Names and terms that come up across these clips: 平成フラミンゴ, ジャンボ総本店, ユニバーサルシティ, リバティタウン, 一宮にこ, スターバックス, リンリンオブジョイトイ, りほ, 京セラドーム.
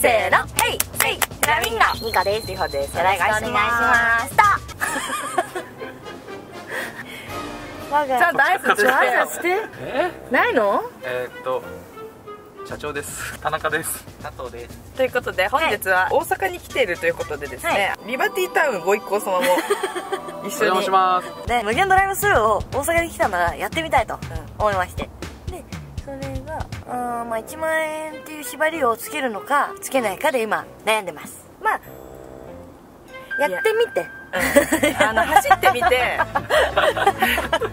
せーの、ヘイセイセラミンゴニコです。リホです。よろしくお願いします。じゃあダイスしてないの？社長です。田中です。佐藤です。ということで本日は大阪に来ているということでですね、リバティタウンご一行様も一緒にお邪魔します。で無限ドライブスルーを大阪に来たならやってみたいと思いまして、でそれがまあ1万円っていう縛りをつけるのかつけないかで今悩んでます。まあやってみて。走ってみて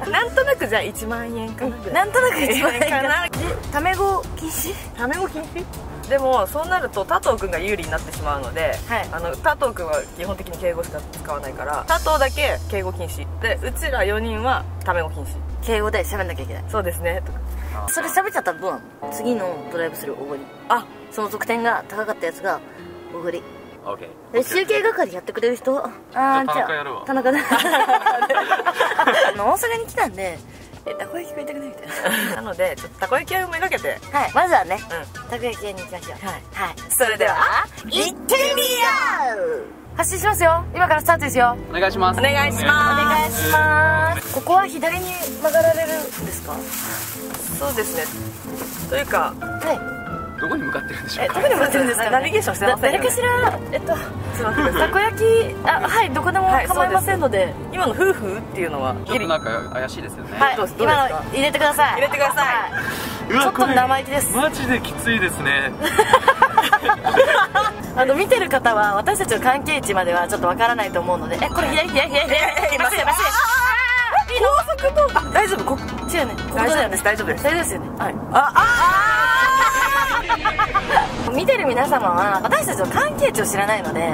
なんとなくじゃあ1万円かななんとなく1万円かなタメ語禁止タメ語禁止でもそうなると佐藤君が有利になってしまうので、はい、佐藤君は基本的に敬語しか使わないから佐藤だけ敬語禁止でうちら4人はタメ語禁止敬語で喋んなきゃいけないそうですねとかそれ喋っちゃったらどうなの次のドライブするおごりあその得点が高かったやつがおごり集計係やってくれる人ああじゃあ田中だ大阪に来たんでたこ焼き食いたくないみたいななのでちょっとたこ焼き屋をめがけてまずはねたこ焼き屋に行きましょうはいそれでは行ってみよう発進しますよ今からスタートですよお願いしますお願いしますここは左に曲がられるんですかそうですねというかはいどこに向かってるんでしょうか。どこに向かってるんですか。ナビゲーションしてます。誰かしらすみません。たこ焼きはいどこでも構いませんので、今の夫婦っていうのはちょっとなんか怪しいですよね。はい。今入れてください。入れてください。ちょっと生意気です。マジできついですね。見てる方は私たちの関係値まではちょっとわからないと思うので、これ左まずまず。高速道路大丈夫こっちやね大丈夫です大丈夫です大丈夫ですよねはいあ見てる皆様は私たちの関係値を知らないので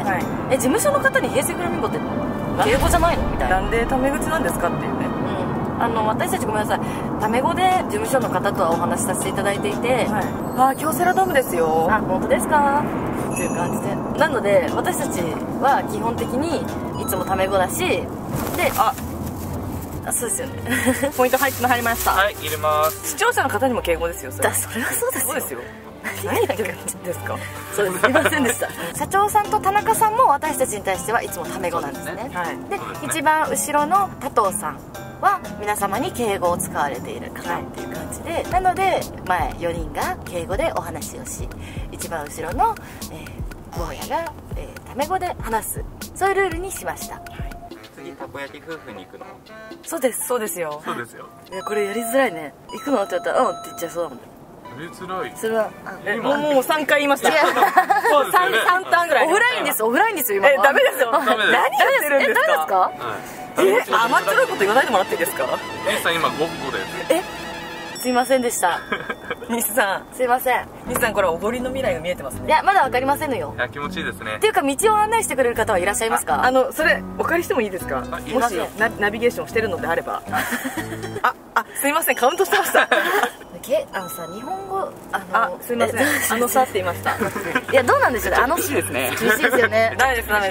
事務所の方に平成フラミンゴって敬語じゃないのみたいななんでタメ口なんですかっていうね私たちごめんなさいタメ語で事務所の方とはお話しさせていただいていてあ京セラドームですよあ本当ですかっていう感じでなので私たちは基本的にいつもタメ語だしでそうですよねポイント入りましたはい入れます視聴者の方にも敬語ですよそれはそうですよ何だけですかそうですいませんでした社長さんと田中さんも私たちに対してはいつもタメ語なんですねで一番後ろの佐藤さんは皆様に敬語を使われている方っていう感じでなので前4人が敬語でお話をし一番後ろの坊やがタメ語で話すそういうルールにしましたたこ焼き夫婦に行くのそうですよこれやりづらいね行くのって言ったら「うん」って言っちゃいそうだもんやりづらいそれはもう3回言いました3ターンぐらいオフラインですよ今ダメですよ何やってるんですか甘っちょろいこと言わないでもらっていいですか西さん今5個ですいませんでした西さんすいません西さんこれおごりの未来が見えてますねいやまだわかりませんのよいや気持ちいいですねっていうか道を案内してくれる方はいらっしゃいますかそれお借りしてもいいですかもしナビゲーションしてるのであればすいませんカウントしてましたさ日本語すいませんさって言いましたいやどうなんでしょうね厳しいですね厳しいですよね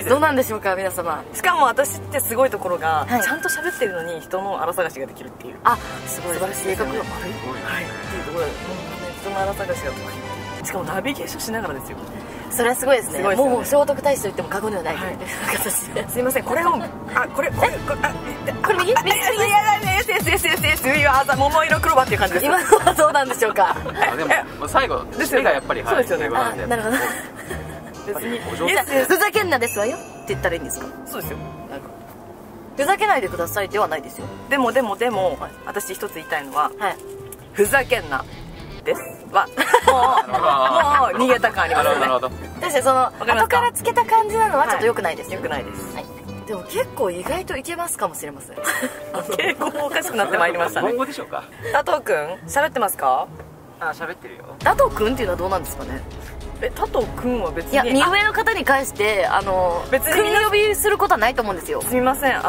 どうなんでしょうか皆様しかも私ってすごいところがちゃんと喋ってるのに人の荒探しができるっていうすごい素晴らしい性格が悪いっていうところで人の荒探しが得意しかもナビゲーションしながらですよそれはすごいですねもう聖徳太子と言っても過言ではないすいませんこれをこれ右桃色黒馬っていう感じです今のはどうなんでしょうかでも最後手がやっぱりそうですよねなるほど別にふざけんなですわよって言ったらいいんですかそうですよふざけないでくださいではないですよでも私一つ言いたいのはふざけんなですはもう逃げた感ありますよね確かにその後からつけた感じなのはちょっと良くないですよくないですでも結構意外といけますかもしれません傾向もおかしくなってまいりましたね日本語でしょうか佐藤くん喋ってますか喋ってるよ佐藤くんっていうのはどうなんですかね佐藤くんは別にいや身上の方に関して別に君呼びすることはないと思うんですよすみません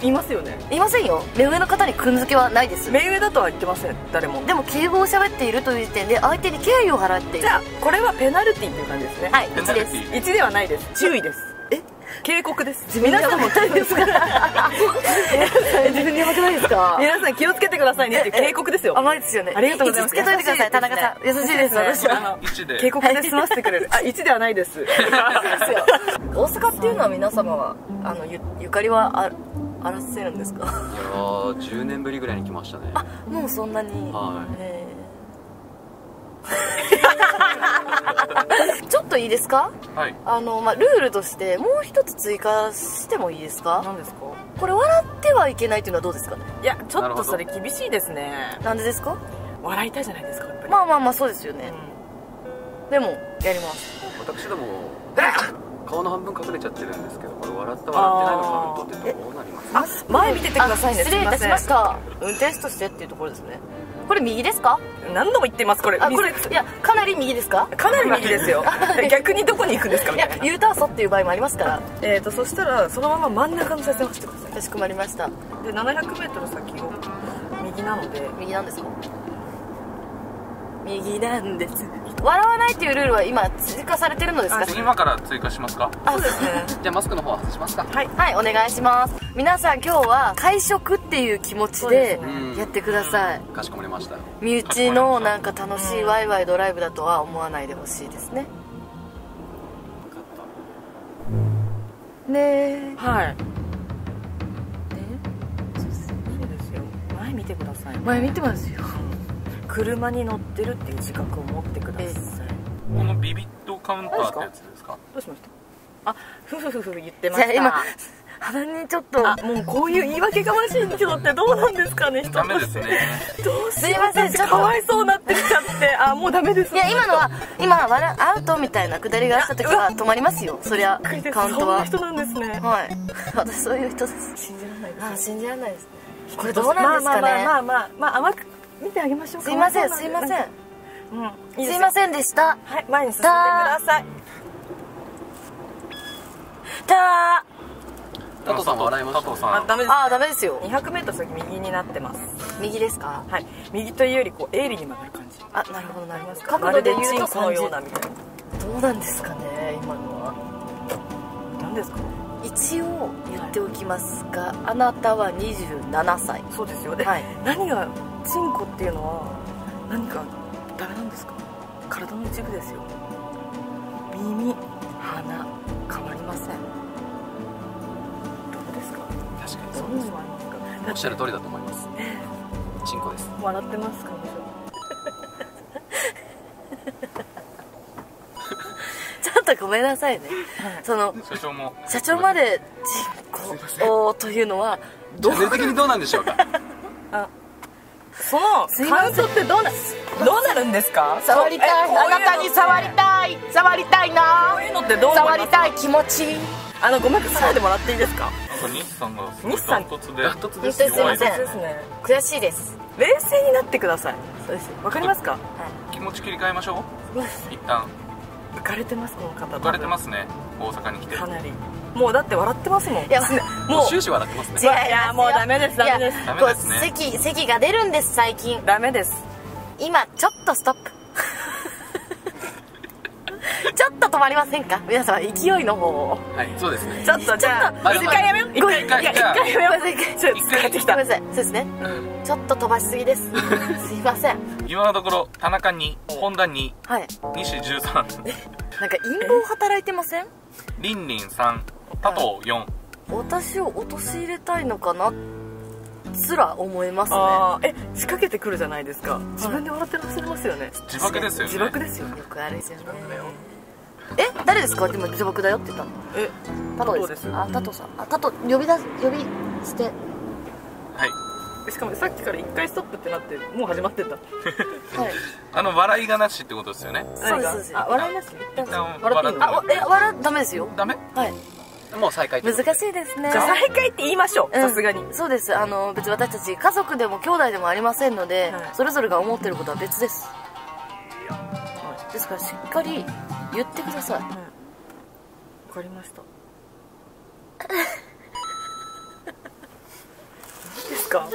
言いますよね言いませんよ目上の方にくんづけはないです目上だとは言ってません誰もでも敬語を喋っているという時点で相手に敬意を払っているじゃあこれはペナルティーという感じですねはい1です1ではないです注意ですえ警告です。皆さんも大変ですから。自分にやばくないですか？皆さん気をつけてくださいねって警告ですよ。甘いですよね。ありがとうございます。気をつけてください。田中さん優しいです。私は警告で済ませてくれる。あ、1ではないです。大阪っていうのは皆様はゆかりはあらせるんですか？いやー、10年ぶりぐらいに来ましたね。あ、もうそんなに。はい。ちょっといいですか、はい、ルールとしてもう一つ追加してもいいですか？何ですかこれ？笑ってはいけないっていうのはどうですかね？いや、ちょっとそれ厳しいですね。なんでですか？笑いたいじゃないですか、やっぱり。まあまあまあ、そうですよね、うん、でもやります。私ども顔の半分隠れちゃってるんですけど、これ笑った笑ってないのカウントってどうなります？あ、前見ててくださいね。失礼いたしました。運転手としてっていうところですね。これ右ですか？何度も言ってます。これ、あ、これ、いや、かなり右ですか？かなり右ですよ。逆にどこに行くんですかみたいな。 U ターンソっていう場合もありますから、そしたらそのまま真ん中の車線を走ってください。かしこまりました。で、700m 先を右なので。右なんですか？右なんです。笑わないっていうルールは今追加されてるのですか？今から追加しますか？あ、そうですね。じゃあマスクの方は外しますか？はい、はい、お願いします。皆さん今日は会食っていう気持ちでやってください。かしこまりました。身内のなんか楽しいワイワイドライブだとは思わないでほしいですね。ねえ、はい、そうですよ。前見てくださいね。前見てますよ。車に乗ってるっていう自覚を持ってください。このビビッドカウンターってやつですか？どうしました？あ、ふふふふ言ってました。今鼻にちょっと、もうこういう言い訳がましい人ってどうなんですかね。ダメですね。どうしよう、ちょっとかわいそうになってきちゃって。あ、もうダメです。いや、今のは笑アウトみたいなくだりがあった時は止まりますよ。そりゃカウントはそんな人なんですね。はい、私そういう人です。信じられないです。あ、信じられないです。これどうなんですかね。まあまあまあまあ、甘く見てあげましょう。すいません、すいません、すいませんでした。はい、前に進んでください。たー、佐藤さんは笑いました？あ、ダメです。あ、ダメですよ。200m先右になってます。右ですか？はい、右というよりこう鋭利に曲がる感じ。あ、なるほど、なります。角度で言うとこのようなみたいな。どうなんですかね、今のは。何ですか？一応言っておきますが、あなたは27歳。そうですよね。何がチンコっていうのは何かダメなんですか？体の一部ですよ。耳、鼻、変わりません。どうですか？確かにそうです。おっしゃる通りだと思います。チンコです。笑ってますか？ちょっとごめんなさいね。その社長までチンコというのはどうなんでしょうか？あ、そのカウントってどうなるんですか？触りたい、あなたに触りたい、触りたいな。こういうのってどう思いますか？触りたい気持ち。ごめんなさい、でもらっていいですか？西さんがダントツで。すいません、悔しいです。冷静になってください。そうです、わかりますか？気持ち切り替えましょう。一旦浮かれてます、この方。浮かれてますね、大阪に来て。かなりもうだって笑ってますもん。いや、もう終始笑ってますね。いや、もうダメです、ダメです、ダメですね。咳が出るんです、最近。ダメです。今ちょっとストップ。ちょっと止まりませんか、皆様、勢いの方を。はい、そうですね。ちょっとじゃあ一回やめよう。一回やめよう。疲れてきた。ごめんなさい。そうですね、ちょっと飛ばしすぎです。すいません。今のところ田中2、本田2、西13。なんか陰謀働いてません？リンリン3、佐藤4。私を陥れたいのかなすら思いますね。仕掛けてくるじゃないですか。自分で笑って忘れますよね。自爆ですよね。自爆ですよね。よくあるですよね。誰ですか？でも自爆だよって言ったの。佐藤です。あ、佐藤さん。あ、佐藤呼び捨て。はい。しかもさっきから一回ストップってなってもう始まってんだ。はい。笑いがなしってことですよね。そうです。あ、笑いなし。笑って。あ、ダメですよ。ダメ？はい。もう再開。難しいですね。再開って言いましょう。さすがに。そうです。別に私たち家族でも兄弟でもありませんので、それぞれが思ってることは別です。ですからしっかり言ってください。わかりました。ですか。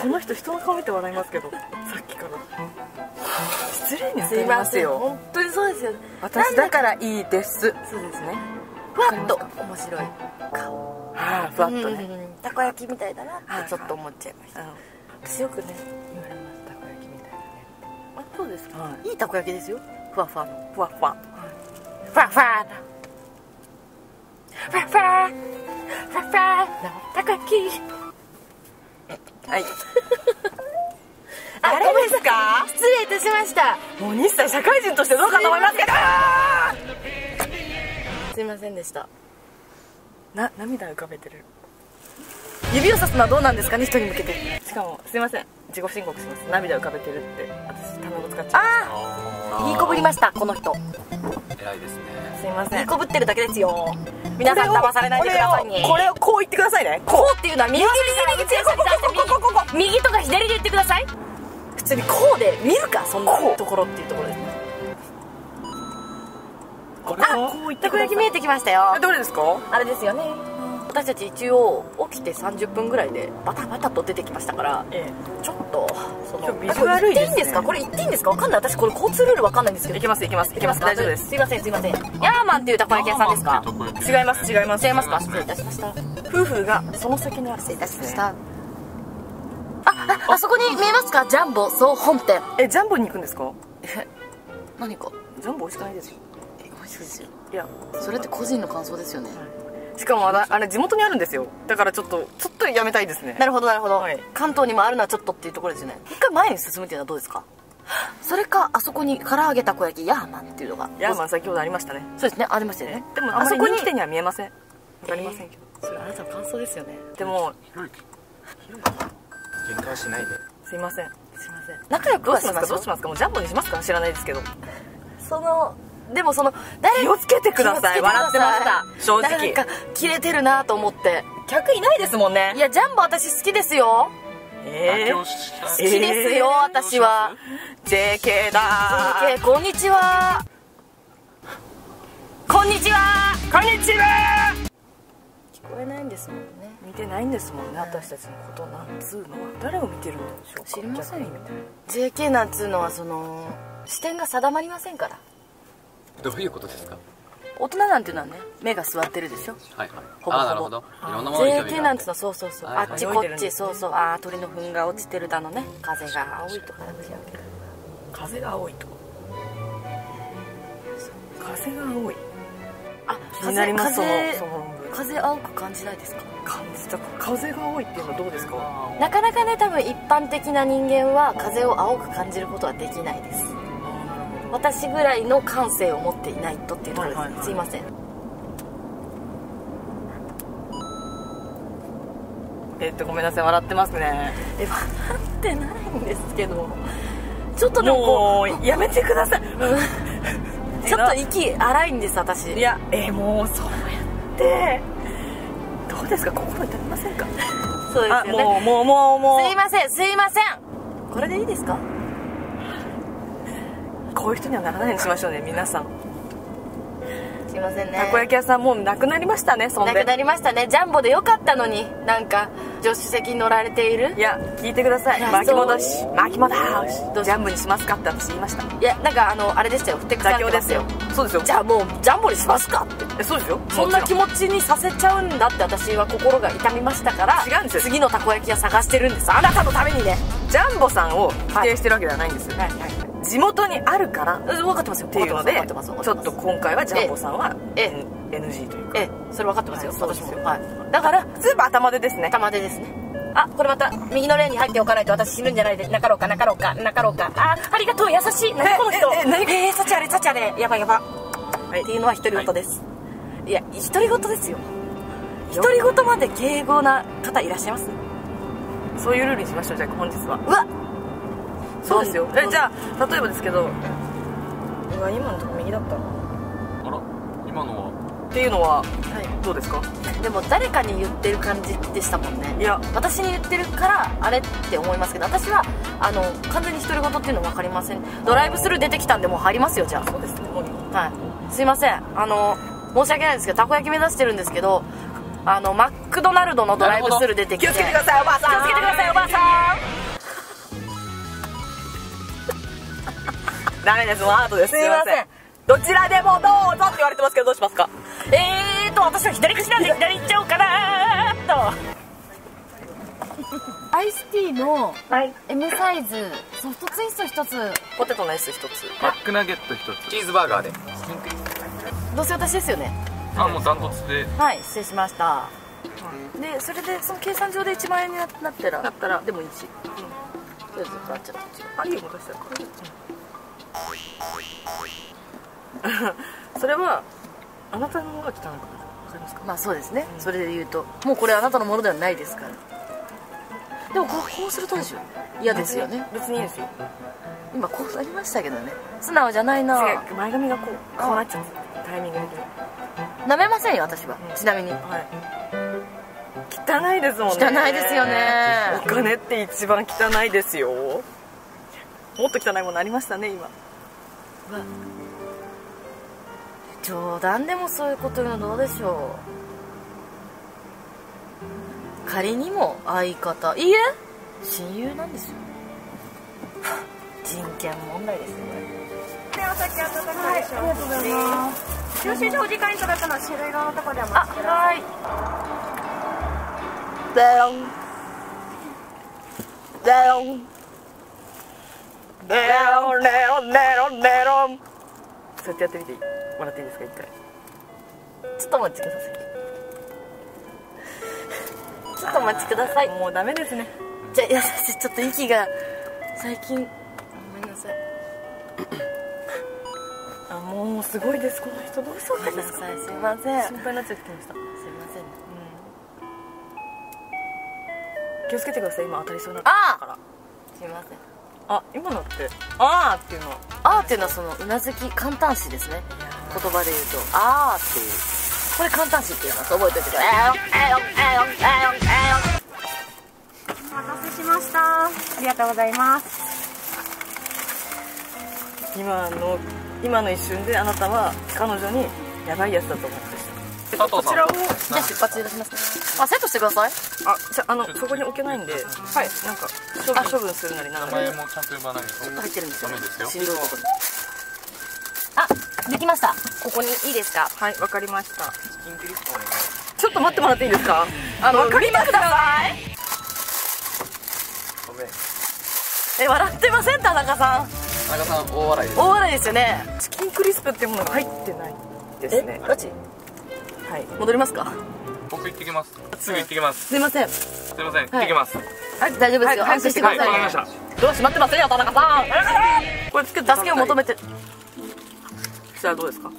この人、人の顔見て笑いますけど、さっきから。失礼に当たりますよ。本当にそうですよね。私だからいいです。そうですね。ふわっと面白い顔、ふわっとね、たこ焼きみたいだなってちょっと思っちゃいました。私よくね言われます、たこ焼きみたいだね。あ、そうですか。いいたこ焼きですよ。ふわふわふわふわふわふわふわふわふわふわたこ焼き。はい、あれですか。失礼いたしました。もう西さん社会人としてどうかと思いますけど、すいませんでした。涙浮かべてる。指をさすのはどうなんですかね、人に向けて。しかもすいません、自己申告します。涙浮かべてるって私単語使っちゃいました。ああ、いいこぶりました、この人。偉いですね。すいません、いいこぶってるだけですよ。皆さん騙されないでくださいね。これをこう言ってくださいね。こうっていうのは右、右とか左で言ってください。普通にこうで見るか、そんなところっていうところですね。あ、たこ焼き見えてきましたよ。どれですか。あれですよね。私たち一応起きて30分ぐらいでバタバタと出てきましたから、ちょっとそのビジュアルいいですね。これ言っていいんですか、これ言っていいんですか、わかんない。私これ交通ルールわかんないんですけど。いけますいけますいけます、大丈夫です。すいませんすいません。ヤーマンっていうたこ焼き屋さんですか。違います違います違いますか。失礼いたしました。夫婦がその先にある。失礼いたしました。あそこに見えますか、ジャンボ総本店。ジャンボに行くんですか。何かジャンボ美味しくないですよ。美味しいですよ。いや、それって個人の感想ですよね。しかもあれ地元にあるんですよ。だからちょっとやめたいですね。なるほどなるほど。関東にもあるのはちょっとっていうところですよね。一回前に進むっていうのはどうですか。それかあそこに唐揚げたこ焼きヤーマンっていうのが。ヤーマン先ほどありましたね。そうですね、ありましたね。でもあそこに来てには見えません。わかりませんけど、それあなたの感想ですよね。でも喧嘩はしないで。すいませんすいません。仲良くはしますか。どうしますか。もうジャンボにしますか。知らないですけど。でも誰気をつけてください。笑ってました、正直。なんかキレてるなと思って。客いないですもんね。いや、ジャンボ私好きですよ。好きですよ私は。 JK だ。 JK こんにちはこんにちはこんにちは。聞こえないんですもんね。見てないんですもんね、私たちのこと。なんつうのは誰を見てるんでしょうか。知りませんよ。 JK なんつうのはその視点が定まりませんから。どういうことですか。大人なんていうのはね、目が座ってるでしょ。はいはい、ほぼほぼ。なるほど、いろんなものに興味がある。 JK なんていうのはそうそうそう、あっちこっち、そうそう。ああ、鳥の糞が落ちてるだのね、風が青いとかなっちゃうけど。風が青いと、風が青い、あ、気になります。風青く感じないですか。感じた。風が青いっていうのはどうですか。なかなかね、多分一般的な人間は風を青く感じることはできないです。私ぐらいの感性を持っていないとっていうところです。すいません。ごめんなさい、笑ってますね。笑ってないんですけど、ちょっとでもこう、やめてください。ちょっと息荒いんです私。いや、もうそうやってどうですか、心痛みませんか。そうですよね。もうすいませんすいません。これでいいですか。こういう人にはならないようにしましょうね、皆さん。すいませんね。たこ焼き屋さんもうなくなりましたね。そんでなくなりましたね。ジャンボでよかったのに。なんか助手席に乗られている。いや、聞いてください。巻き戻し巻き戻し、ジャンボにしますかって私言いました。いや、なんかあれでしたよ、ふてくさんってますよ。そうですよ。じゃあもうジャンボにしますかって。そうですよ。そんな気持ちにさせちゃうんだって私は心が痛みましたから。違うんですよ。次のたこ焼き屋探してるんです、あなたのためにね。ジャンボさんを否定してるわけではないんですよ。はいはい、地元にあるから分かってますよっていうので、ちょっと今回はジャンボさんは NG というか。それ分かってますよ、私も。だからスーパー頭でですね、頭でですね。あ、これまた右のレーンに入っておかないと私死ぬんじゃないで。なかろうかなかろうかなかろうか。ありがとう優しい、何この人。さちあれさちあれ、やばいやばっていうのは独り言です。いや、独り言ですよ。独り言まで敬語な方いらっしゃいます。そういうルールにしましょう。じゃあ本日はうわっ、そうですよ。じゃあ例えばですけど、うわ、今のとこ右だったな。あら、今のはっていうのはどうですか。でも誰かに言ってる感じでしたもんね。いや、私に言ってるからあれって思いますけど、私は完全に独り言っていうの分かりません。ドライブスルー出てきたんで、もう入りますよ。じゃあそうですね、もうはい、すいません。申し訳ないですけど、たこ焼き目指してるんですけど、マクドナルドのドライブスルー出てきて。気をつけてくださいおばあさん、気をつけてくださいおばあさん。ダメです、もうアートです。すいません。どちらでもどうぞって言われてますけど、どうしますか。私は左口なんで左行っちゃおうかなと。アイスティーの M サイズ、ソフトツイスト1つ、ポテトの S1 つ、マックナゲット1つ、チーズバーガーで。どうせ私ですよね。あ、もうダントツで。はい、失礼しました。で、それでその計算上で1万円になったら、でもいいし。とりあえず払っちゃった。あ、いいことしたから。それはあなたの方が汚いから。わかりますか？まあそうですね。それで言うと、もうこれあなたのものではないですから。でもこうするとでしょ、嫌ですよね。別にいいですよ。今こうなりましたけどね。素直じゃないな。前髪がこうなっちゃうタイミングで。舐めませんよ私は。ちなみに。汚いですもんね。汚いですよね。お金って一番汚いですよ。もっと汚いものありましたね今。冗談でもそういうこと言うのどうでしょう。仮にも相方、いいえ親友なんですよ。人権問題ですね。で、お酒温かいでしょ。ありがとうございます。領収書お時間いただくのは種類側のとこでお待ちください。だよんだよんだよんだよんだよんだよん。そうやってやってみてもらっていいですか一回。ちょっとお待ちください。ちょっとお待ちください。もうダメですね。じゃあ、私ちょっと息が最近、ごめんなさい。あ、もうすごいです。この人どうしようかですか。すいません。心配になっちゃってきました。すいません。うん、気をつけてください。今当たりそうになったから。すいません。あ、今のってあーっていうのは、あーっていうのはそのうなずき簡単詞ですね。言葉で言うとあーっていう。これ簡単詞って言います。覚えておいてください。お待たせしました。ありがとうございます。今の一瞬であなたは彼女にヤバいやつだと思ってした。こちらをじゃあ出発いたします。あ、セットしてください。あ、じゃあそこに置けないんで、はい、なんか処分するなりなんか。名前もちゃんと呼ばないと入ってるんですよ。あ、できました。ここにいいですか。はい、わかりました。ちょっと待ってもらっていいですか。わかりました。ください。ごめん。え、笑ってません田中さん。田中さん大笑いです。大笑いですよね。チキンクリスプってものが入ってないですね。どっち？はい、戻りますか。僕行ってきます。すぐ行ってきます。すいません。すいません。行ってきます。はい、大丈夫ですよ。安心してください。わかりました。ドア閉まってませんよ田中さん。これ助けを求めて。じゃあどうですか。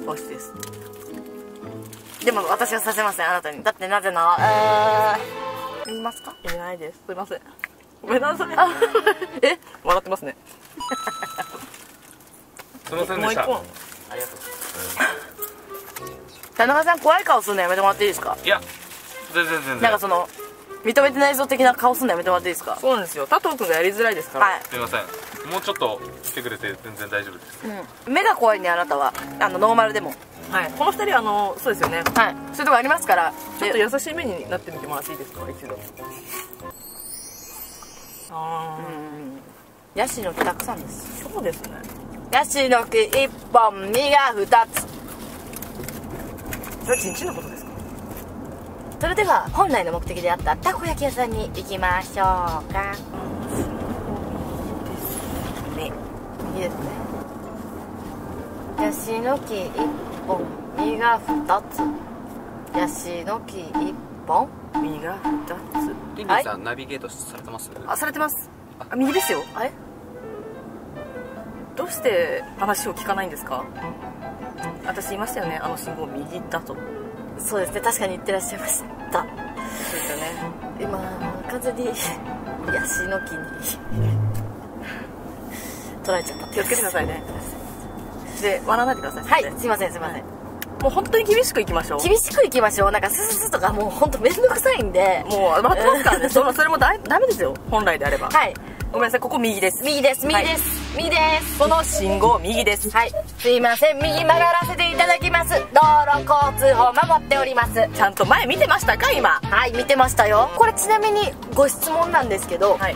美味しいです。でも私はさせませんあなたに。だってなぜなら。言いますか。言えないです。すいません。ごめんなさい。え、笑ってますね。すみませんでした。ありがとう。田中さん怖い顔するのやめてもらっていいですか。いや、全然。なんかその認めてないぞ的な顔するのやめてもらっていいですか。そうなんですよ。佐藤君がやりづらいですから。はい。すみません。もうちょっと来てくれて全然大丈夫です、うん、目が怖いねあなたは。ノーマルでも、はい、この2人そうですよね、はい、そういうとこありますから。ちょっと優しい目になってみてもらっていいですか一度。ああ、ヤシの木たくさんです。そうですね。ヤシの木1本実が2つ。それは1日のことですか。それでは本来の目的であったたこ焼き屋さんに行きましょうか。いいですね。ヤシの木1本実が2つ。ヤシの木1本実が2つ。リリーさんナビゲートされてます？あ、されてます。あ、右ですよ。あれどうして話を聞かないんですか。私言いましたよね、信号右だと。そうですね、確かに言ってらっしゃいました。そうですよね。今完全にヤシの木に取られちゃった。気をつけてくださいね。で、笑わないでください。はい、すいません。もう本当に厳しくいきましょう。厳しくいきましょう。なんかスとかもう本当めんどくさいんで。もう待ってますからね。それもダメですよ本来であれば。はい、ごめんなさい。ここ右です。右です。この信号右です。はい、すいません。右曲がらせていただきます。道路交通法守っております。ちゃんと前見てましたか今。はい、見てましたよ。これちなみにご質問なんですけど、さ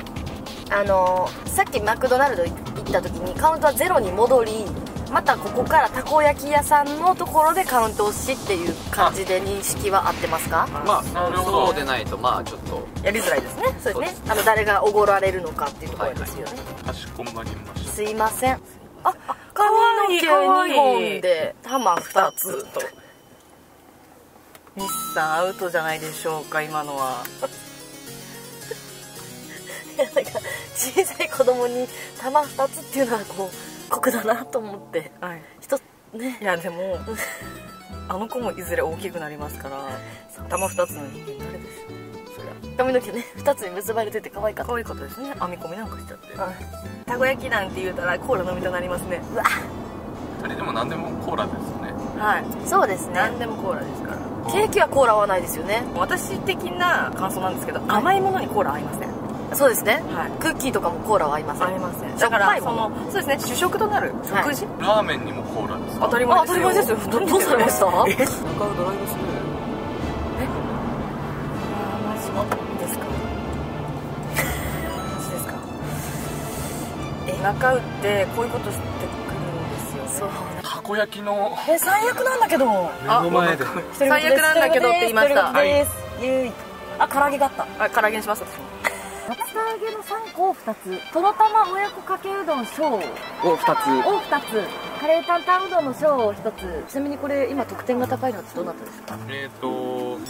っきマクドナルド行った時にカウントはゼロに戻り、またここからたこ焼き屋さんのところでカウント押しっていう感じで認識は合ってますか？まあそうでないとまあちょっとやりづらいですね。そうですね。誰がおごられるのかっていうところですよね。かしこまりました。すいません。あ、髪の毛2本で玉2つと。西さんアウトじゃないでしょうか今のは。なんか小さい子供に玉2つっていうのはこう酷だなと思って、はい、一つね。いやでもあの子もいずれ大きくなりますから玉2つの人間誰ですよ。それは髪の毛ね2つに結ばれてて可愛かった。可愛かったですね。編み込みなんかしちゃって、はい、たこ焼きなんて言うたらコーラ飲みたくなりますね。うわあれでも何でもコーラですね。はいそうですね。何でもコーラですから。ケーキはコーラはないですよね。私的な感想なんですけど、はい、甘いものにコーラ合いません。そうですね、はい、クッキーとかもコーラは合いません。合いません。だからそのそうですね主食となる食事、はい、ラーメンにもコーラです。当たり前ですよ。当たり前ですよ。どうされました？えっなんかドライブスルーですか？マジですか？中ってこういうことしてくるんですよね。そうたこ焼きの最悪なんだけど。目の前で最悪なんだけどって言いました。あ、唐揚げがあった。あ、唐揚げにします。唐揚げの3個を2つ、とろたま親子かけうどん小を2つ、カレー担々うどんの小を1つ。ちなみにこれ今得点が高いのってどなたですか？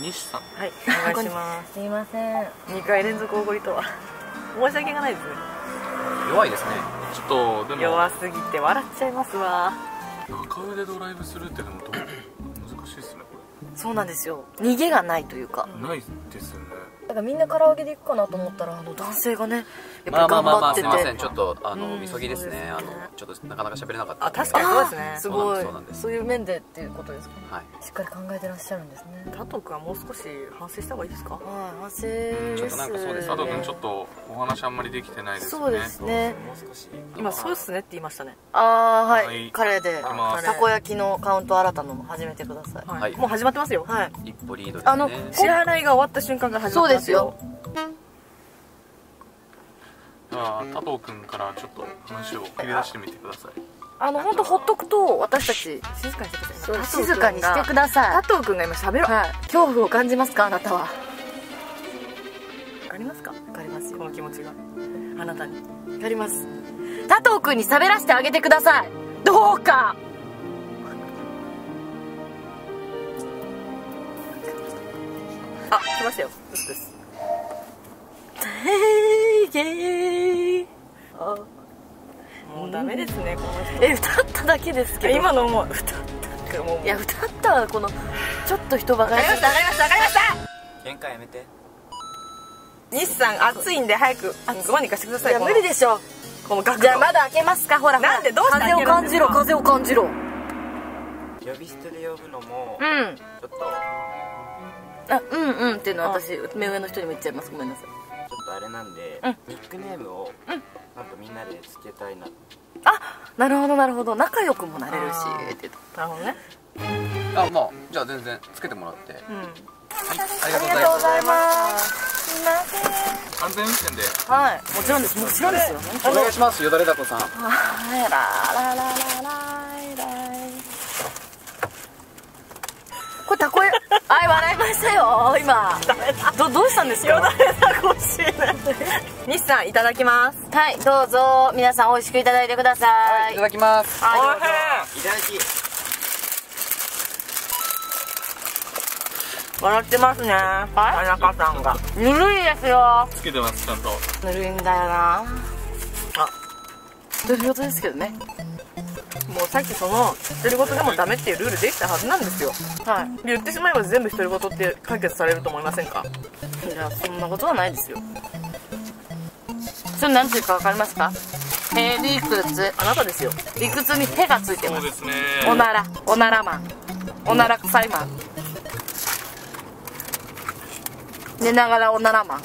西さん。はい、お願いします。すいません。2回連続おごりとは申し訳がないですね。弱いですね。ちょっとでも弱すぎて笑っちゃいますわ。中上でドライブするってでもどう難しいですねこれ。そうなんですよ。逃げがないというか。ないですよね。だからみんな唐揚げで行くかなと思ったら男性がねやっぱり頑張ってて。まあすいませんちょっとみそぎですね。ちょっとなかなか喋れなかった。あ確かにそうですね。すごいそういう面でっていうことですか。はいしっかり考えてらっしゃるんですね。佐藤君はもう少し反省した方がいいですか？はい反省です。ちょっとなんかそうです。佐藤君ちょっとお話あんまりできてないですね。そうですね。もう少し今そうですねって言いましたね。ああはいカレーでたこ焼きのカウント新たのも始めてください。もう始まってますよ。はい一歩リードですね。支払いが終わった瞬間が始まってます。そうですよ。じゃあ佐藤君からちょっと話を切り出してみてください。本当ほっとくと私たち静かにしてください。静かにしてください。佐藤君が今喋ろう。はい。恐怖を感じますかあなたは？わかりますか？わかりますよ。この気持ちがあなたにわかります。佐藤君に喋らせてあげてください。どうか。あ、来ましたよ。嘘です。もうダメですねこの人。歌っただけですけど。今のもう歌ったかも。いや歌ったはこのちょっと人ばかり。わかりましたわかりましたわかりました。喧嘩やめて。西さん暑いんで早くどうにかしてください。いや無理でしょ。このじゃあまだ開けますかほら。なんでどうしたんですか。風を感じろ風を感じろ。呼び捨てで呼ぶのもちょっと。あ、うんうんっていうのは私目上の人にも言っちゃいます。ごめんなさい。ちょっとあれなんでニックネームをなんかみんなでつけたいな。あ、なるほどなるほど。仲良くもなれるしってなるほどね。あ、まあじゃあ全然つけてもらって。ありがとうございます。すいません安全運転で。はいもちろんですもちろんですよ。お願いしますよだれだこさん。はいララララララこれたこやあい笑いましたよ今。どうしたんですか。よだれだこしい。西さんいただきます。はいどうぞ皆さん美味しくいただいてください。いただきます。はいいただき笑ってますね田中さんが。ぬるいですよ。つけてますちゃんと。ぬるいんだよなあ独り言ですけどね。もうさっきその独り言でもダメっていうルールできたはずなんですよ。はい言ってしまえば全部独り言って解決されると思いませんか。いやそんなことはないですよ。それなんていうかわかりますか。理屈あなたですよ。理屈に手がついてます。そうですね。おならおならマンおなら臭いマン寝ながらおならマン。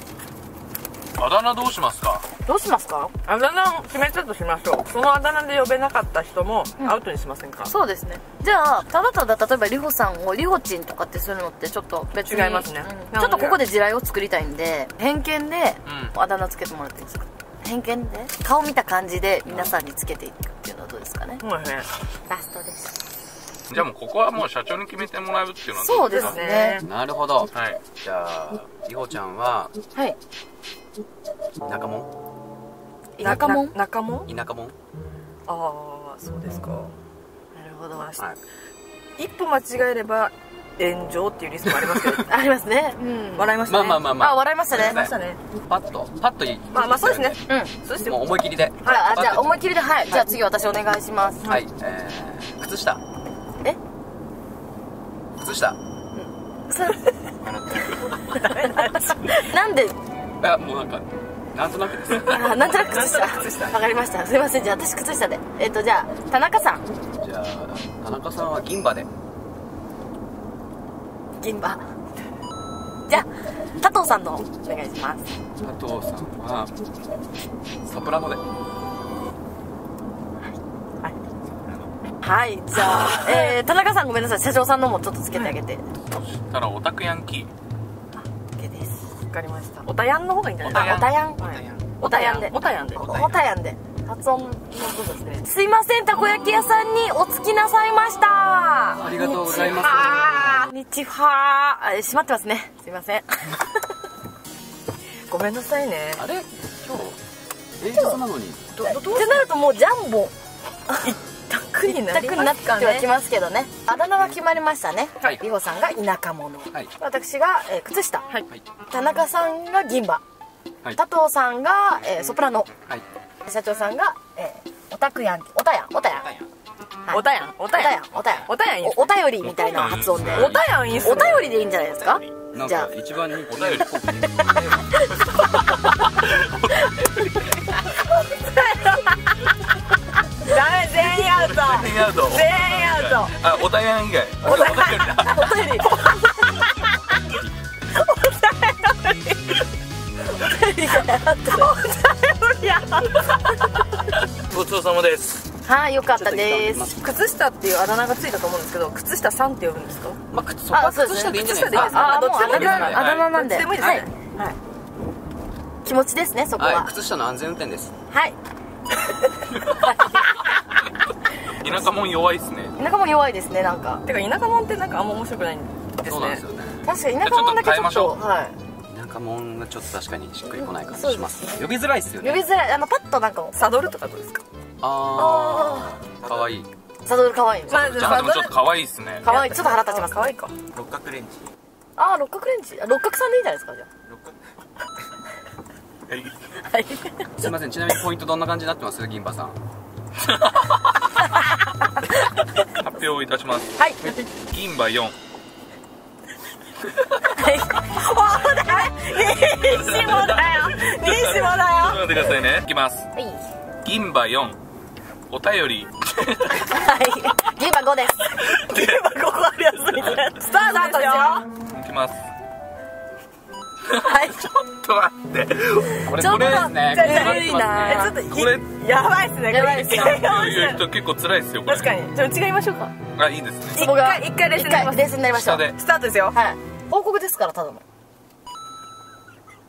あだ名どうしますか。どうしますか。あだ名を決めたとしましょう。そのあだ名で呼べなかった人もアウトにしませんか。そうですね。じゃあただただ例えばリホさんをリホチンとかってするのってちょっと別に違いますね。ちょっとここで地雷を作りたいんで偏見であだ名つけてもらっていいですか。偏見で、ね、顔見た感じで皆さんにつけていくっていうのはどうですかね。そうですね。ラストです。じゃあもうここはもう社長に決めてもらうっていうのはどうですか。そうですね。なるほど。はい。じゃありほちゃんは、はい。中門。中門。中門。田舎門。ああ、そうですか。なるほど。はい。一歩間違えれば。炎上っていうリスクもありますけどありますね。笑いましたね。まあまあまあ笑いましたね。パッといい。まあまあそうですね。そうですね。思い切りで。あら、じゃあ思い切りで、はい。じゃあ次私お願いします。はい。靴下。え？靴下。なんで？いやもうなんかなんとなくです。なんとなく靴下。わかりました。すいません、じゃあ私靴下で。じゃあ田中さん。じゃあ田中さんは銀歯で。銀歯。じゃあ加藤さんのお願いします。加藤さんはソプラノで。はい、はい、じゃあ田中さんごめんなさい、社長さんのもちょっとつけてあげて。そしたらオタクヤンキー。あ、OK です。わかりました。オタヤンの方がいいんじゃないですか。オタヤン、オタヤンで、オタヤンで、オタヤンで。発音のことですね。すいません、たこ焼き屋さんにお着きなさいました。ありがとうございます。日はー閉まってますね。すいません。ごめんなさいね。あれ今日平日なのに。ってなるともうジャンボ一択になってはきますけどね。あだ名は決まりましたね。りほさんが田舎者、私が靴下、田中さんが銀歯、加藤さんがソプラノ、社長さんがオタクヤンキー、オタヤン、オタヤン。おたやん、おたやん、おたやん、おたやん、おたよりみたいな発音で。おたやんいいっすね。おたよりでいいんじゃないですか。じゃあ一番におたよりっぽく。ダメ、全員アウト。全員アウト。全員アウト。あ、おたやん以外。おたよりだ。おたより。おたより。ごちそうさまです。はい、良かったです。靴下っていうあだ名がついたと思うんですけど、靴下さんって呼ぶんですか？まあ靴下でいいんじゃないですか。どっちでもいいですね。あだ名なんで。どっちでもいいですね。はい。気持ちですね、そこは。靴下の安全運転です。はい。田舎もん弱いですね。田舎もん弱いですね、なんか。てか田舎もんってなんかあんま面白くないんですね。そうなんですよね。確かに田舎もんだけちょっと。はい。田舎もんがちょっと確かにしっくりこない感じします。呼びづらいですよね。呼びづらい。パッとなんかサドルとかどうですか？ああ、可愛い。サドル可愛い。まあでもちょっと可愛いですね。可愛い。ちょっと腹立ちます。可愛いか。六角レンチ。ああ、六角レンチ。六角さんでいいんじゃないですか、じゃあ。六角。はい。すみません。ちなみにポイントどんな感じになってます？銀馬さん。発表いたします。はい。銀馬4。はい。おだい。西もだよ。西もだよ。待ってくださいね。いきます。はい。銀馬4。お便り。はい。銀馬5です。銀馬5個あるやつみたいな。スタートですよ。いきます。はい。ちょっと待って。これですね。これやばいですね。やばいですね。言う人結構辛いですよ。確かに。じゃあ違いましょうか。あ、いいですね。一回レースになりました。レースになりました。スタートですよ。はい。報告ですからただの。い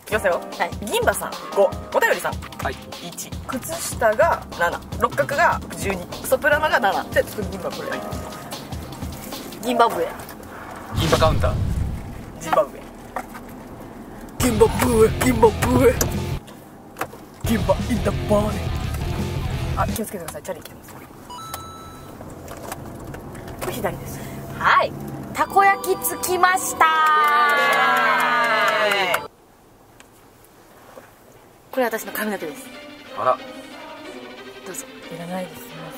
きますよ。はい。銀馬さん5、お便りさん1、靴下が7、六角が12、ソプラノが7。でちょっと銀馬これ。銀馬ブエ。銀馬カウンター。ジンバブエ。銀馬ブエ、銀馬ブエ。銀馬インダバーネ。あ、気をつけてください。チャリ行きます。これ左です。はい。たこ焼きつきました。これ私の髪の毛です。あら。どうぞ。いらないです。すみま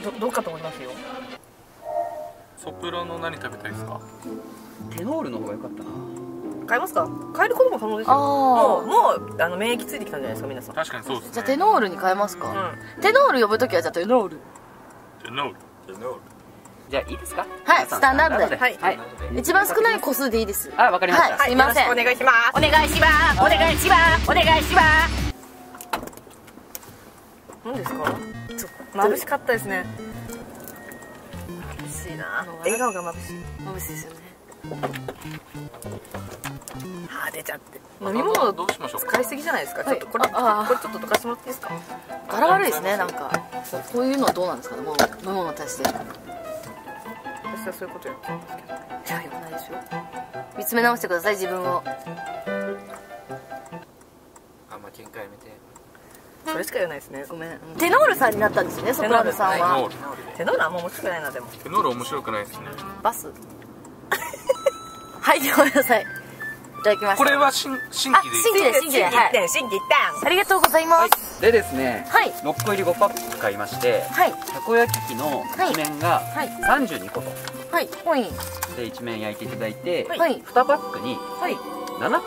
せん。どうかと思いますよ。ソプラノ何食べたいですか。テノールの方が良かったな。買いますか。買えることも可能ですよ。もう免疫ついてきたんじゃないですか皆さん。確かにそうですね。じゃあテノールに変えますか。テノール呼ぶときはじゃあテノール。テノール。テノール。じゃあいいですか。はい。スタンダードで。はい。一番少ない個数でいいです。あ、わかりました。はい、すいません。お願いします。お願いします。お願いします。お願いします。何ですか。ちょっと眩しかったですね。眩しいな。笑顔が眩しい。眩しいですよね。あー出ちゃって。飲み物どうしましょう。使いすぎじゃないですか。ちょっとこれ、これちょっとどかしてもらっていいですか。柄悪いですね。なんかこういうのはどうなんですかね。もう飲み物を足して、私はそういうことやってますけど。じゃあよくないでしょ。見つめ直してください自分を。あんま喧嘩やめて。それしか言わないですね。ごめん。テノールさんになったんですね。ソプラノさんは。テノールあんま面白くないな。でもテノール面白くないですね。バスはい、ごめんなさい。いただきました。これは新規でいい。新規で、新規で。はい。新規一点。ありがとうございます。でですね、はい。6個入り5パック買いまして、はい。たこ焼き器の一面が32個と。はい。はい。で、一面焼いていただいて、はい。2パックに7つ入ってます。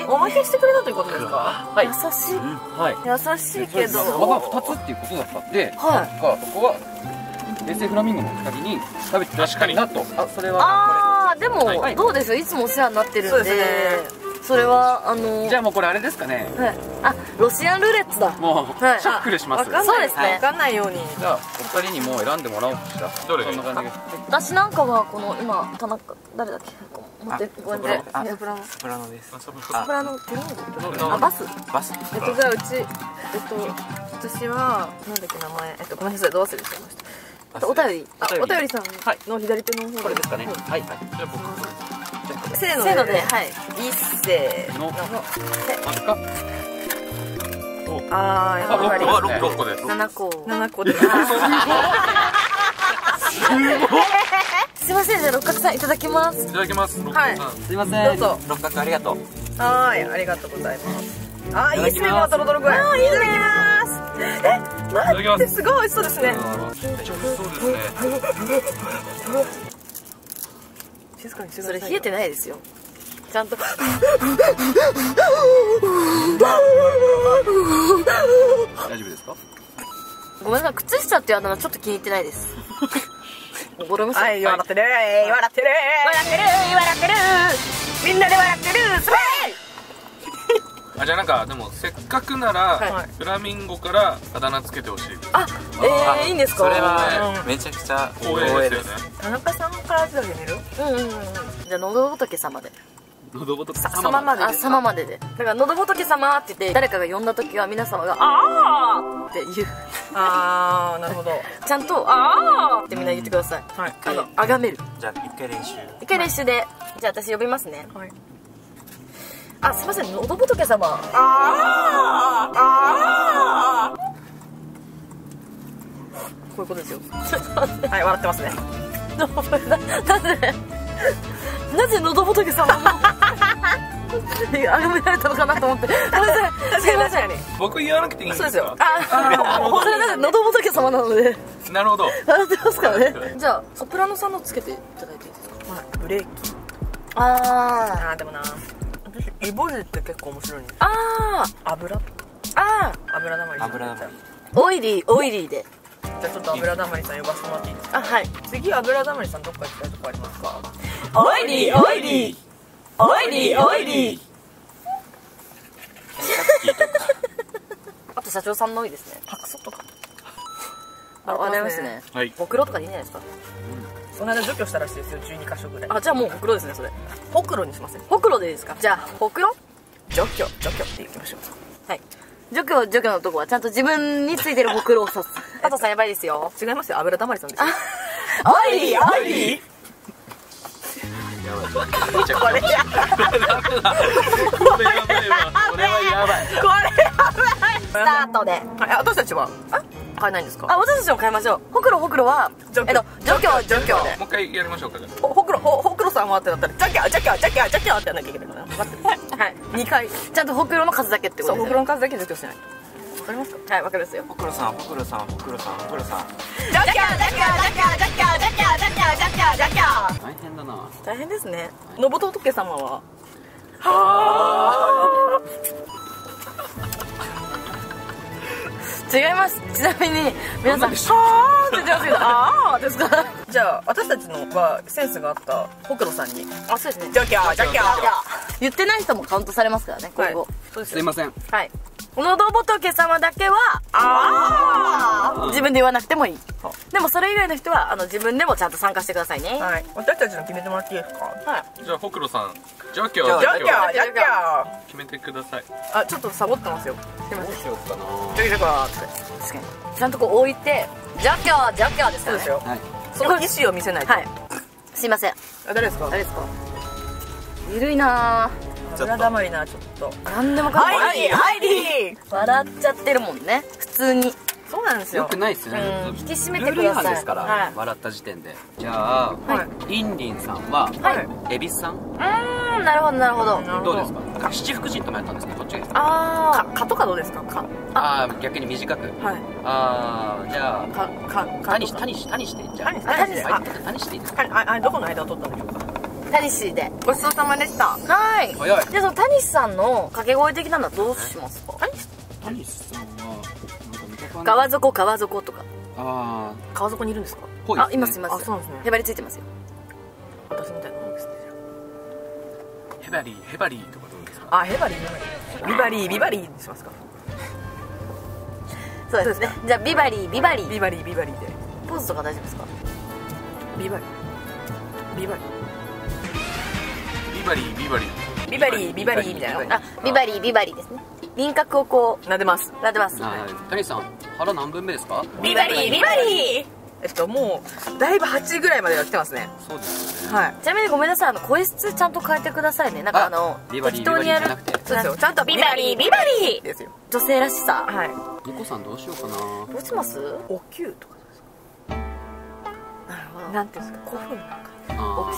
え、おまけしてくれたということですか？はい。優しい。はい。優しいけど。幅が2つっていうことだったんで、はい。そこは、平成フラミンゴの2人に食べていただきたいなと。あ、それは、これ。でもどうですよ、いつもお世話になってるんで、それはじゃあもうこれあれですかね。あ、ロシアンルーレッツだ。もうシャッフルします。そうですね、分かんないように。じゃあお二人にもう選んでもらおうとした。どれがいい？私なんかはこの今田中誰だっけ持ってごめんね。ソプラノ、ソプラノです。ソプラノテノール、あ、バス、バス。じゃあうち私はなんだっけ名前、ごめんなさいどう忘れちゃいました。お便りさんの左手の方これですかね。はい。じゃあ僕せーので、はい。一せーの。あー、やっぱり6個です。7個です。すいません、じゃあ六角さんいただきます。いただきます。はい。すいません。どうぞ。六角ありがとう。はい、ありがとうございます。あー、いいですね、トロトロ具合。あー、いいですね。え、待って、すごい美味しそうですね。静かにしてください。それ冷えてないですよ。ちゃんと。大丈夫ですか？ごめんなさい、靴下っていうあだ名ちょっと気に入ってないです。はい、笑ってる、笑ってる、笑ってる、笑ってる。みんなで笑ってる、すごい。あ、じゃあなんかでもせっかくならフラミンゴからあだ名つけてほしい。あ、いいんですか？それはめちゃくちゃ光栄です。田中さんからあだ名出る？じゃあのどぼとけ様で。のどぼとけ様まで。あ、様までで。だからのどぼとけ様って言って誰かが呼んだ時は皆様がああって言う。ああ、なるほど。ちゃんとああってみんな言ってください。はい。あがめる。じゃあ一回練習。一回練習で。じゃあ私呼びますね。はい。あ、すみません、のどぼとけ様。ああああ、こういうことですよ。はい、笑ってますね。なぜのどぼとけ様をあがめられたのかなと思って。すいません、僕言わなくていいんですよ。あ、それなぜのどぼとけ様なので。なるほど、笑ってますからね。じゃあソプラノさんのつけていただいていいですか？ブレーキ。ああ、でもなイボジって結構面白いんです。ああ、油。ああ、油だまり。油だまり。オイリーで。じゃあちょっと油だまりさん呼ばせてもらっていいですか？あ、はい。次油だまりさんどっか行きたいとこありますか？オイリー。あと社長さんの多いですね。パクソとか。あ、ありますね。はい。ほくろとかでいいんじゃないですか？この間除去したらしいですよ、12箇所ぐらい。あ、じゃあもうほくろですね、それ。ほくろにしません？ほくろでいいですか？じゃあほくろ除去っていきましょう。はい。除去のとこはちゃんと自分についてるほくろを刺す。加藤さんやばいですよ。違いますよ、油だまりさんですよ。オイリー。これやばい。スタートで。私たちは買えないんですか？あ、私たちも買いましょう。ほくろは除去。もう一回やりましょうか。ほくろさんはってなったら除去ってやんなきゃいけないから。はい。2回ちゃんとほくろの数だけってことです。そう、ほくろの数だけ除去しない。わかりますか？はい、わかるですよ。ほくろさん。除去。大変だな。大変ですね。のぼとけ様は。はあ。違います。ちなみに皆さんはーって言ってますけど、あーですか？じゃあ私たちのはセンスがあったほくろさんに。あ、そうですね。じゃきゃー。言ってない人もカウントされますからね。今後。すいません。はい。のど仏様だけはああ自分で言わなくてもいい。でもそれ以外の人は自分でもちゃんと参加してくださいね。はい、私たちの決めてもらっていいですか。はい、じゃあホクロさんジャキャージャキャージャキャー決めてください。あ、ちょっとサボってますよ。すいません。どうしようかな。ジャキャー確かにちゃんとこう置いてジャキャージャキャーですからね。そうですよ。その意思を見せないと。はい、すいません。誰ですか。誰ですか。ゆるいなぁ。裏だまりな、ちょっと何でもかんない。アイリー笑っちゃってるもんね、普通に。そうなんですよ。よくないっすね。引き締めてください。ルール違反ですから笑った時点で。じゃありんりんさんは恵比寿さん。なるほどなるほど。どうですか。七福神ともやったんですけどこっちがいいですか。ああ、かとかどうですか。か、ああ逆に短く。ああ、じゃあかにし、でいっちゃう。たにしでいいですか。あ、どこの間を取ったんでしょうか。タニシでごちそうさまでした。はい、でそのタニシさんの掛け声的なのはどうしますか。タニシさんは川底川底とか。ああ、川底にいるんですか。あ、いますいます。あ、そうなんですね。へばりついてますよ。私みたいなもんですね。ヘバリーヘバリーとかどうですか。あ、ヘバリーじゃない、ビバリービバリーにしますか。そうですね。じゃあビバリービバリービバリービバリーでポーズとか大丈夫ですか。ビバリービバリービバリービバリービバリービバリーみたいな。あ、ビバリービバリーですね。輪郭をこう撫でます撫でます。谷さん腹何分目ですか。ビバリービバリー。もうだいぶ8ぐらいまでは来てますね。そうですね。はい、ちなみにごめんなさい、声質ちゃんと変えてくださいね。なんか適当にやる。そうですよ、ちゃんとビバリービバリーですよ、女性らしさ。はい、ニコさんどうしようかな。どうします。おきゅうとかですか。なるほど。なんていうんですか、古風な感じ。おき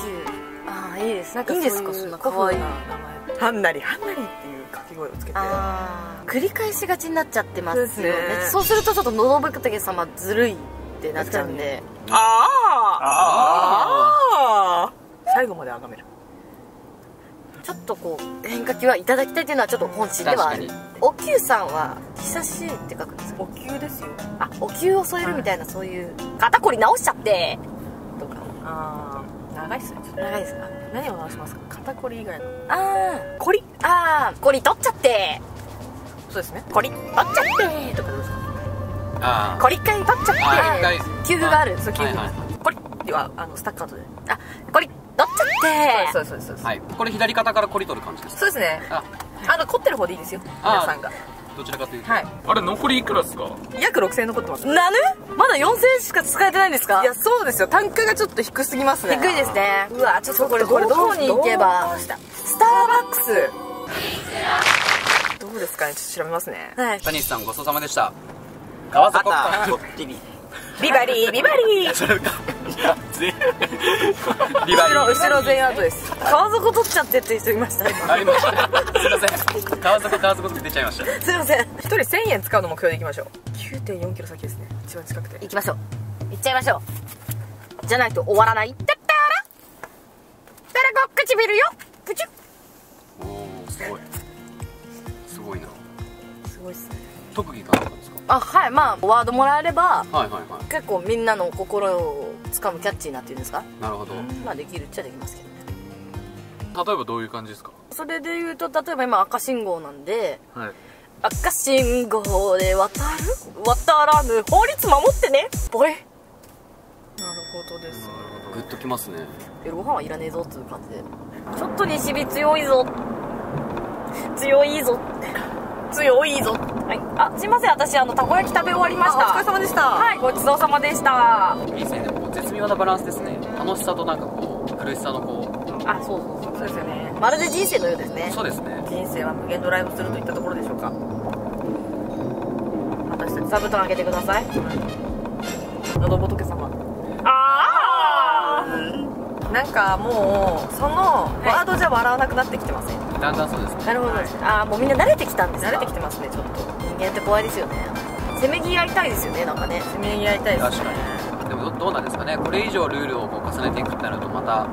ゅう、ああ、いいです。なんかいいですか、そんな可愛い名前。はんなりはんなりっていう掛け声をつけて。繰り返しがちになっちゃってますよね。そうするとちょっとのどぶくてけ様ずるいってなっちゃうんで。ああああ、最後まであがめる。ちょっとこう変化球はいただきたいっていうのはちょっと本心ではある。おきゅうさんは久しいって書くんですか。おきゅうですよ。あ、おきゅうを添えるみたいな、そういう肩こり直しちゃってとか。ああ、長いっすね。長いですか。何を直しますか。肩こり以外の。ああ、こり。ああ、こり取っちゃって。そうですね。こり取っちゃってとかどうですか。ああ、こり一回取っちゃって。給付がある。そう、給付。こりではスタッカートで。あ、こり取っちゃって。そうそうそうそう。はい。これ左肩からこり取る感じです。そうですね。凝ってる方でいいですよ。皆さんが。どちらかというと。はい。あれ残りいくらですか。約6000円残ってます。なぬ？まだ4000円しか使えてないんですか。いや、そうですよ。単価がちょっと低すぎますね。低いですね。うわ、ちょっとこれどこに行けば。スターバックス。どうですかね。ちょっと調べますね。はい。タニシさんごちそうさまでした。川底川底ビバリービバリー。それか。後ろ全員アウトです。川底取っちゃってって人いました。ありました。すみません。川底って出ちゃいました。すみません。一人1000円使うの目標でいきましょう。9.4キロ先ですね。一番近くて。行きましょう。行っちゃいましょう。じゃないと終わらない。だったら。だらこ唇よ。プチュ。おお、すごい。すごいな。すごいですね。特技か。あ、はい、まあワードもらえれば結構みんなの心をつかむキャッチーなっていうんですか。なるほど。まあできるっちゃできますけどね。例えばどういう感じですか。それでいうと、例えば今赤信号なんで、はい、赤信号で渡らぬ法律守ってね。ボイ。なるほどですね。グッときますね。夜ご飯はいらねえぞっていう感じで、ちょっと西日強いぞ強いぞ強いぞ。はい、あ、すいません、私たこ焼き食べ終わりました。お疲れ様でした。はい、ごちそうさまでした。いいですね。でも絶妙なバランスですね。楽しさとなんかこう苦しさのこう。あ、そうそうそう、そうですよね。まるで人生のようですね。そうですね。人生は無限ドライブするといったところでしょうか。私たち座布団あげてください。のど仏様。ああ、なんかもうそのワードじゃ笑わなくなってきてません。だんだんそうですね。なるほど。ああ、もうみんな慣れてきたんです。慣れてきてますね。ちょっと人間って怖いですよね。せめぎ合いたいですよね。なんかね、せめぎ合いたいですね。確かに。でもどうなんですかね。これ以上ルールをこう重ねていくってなるとまた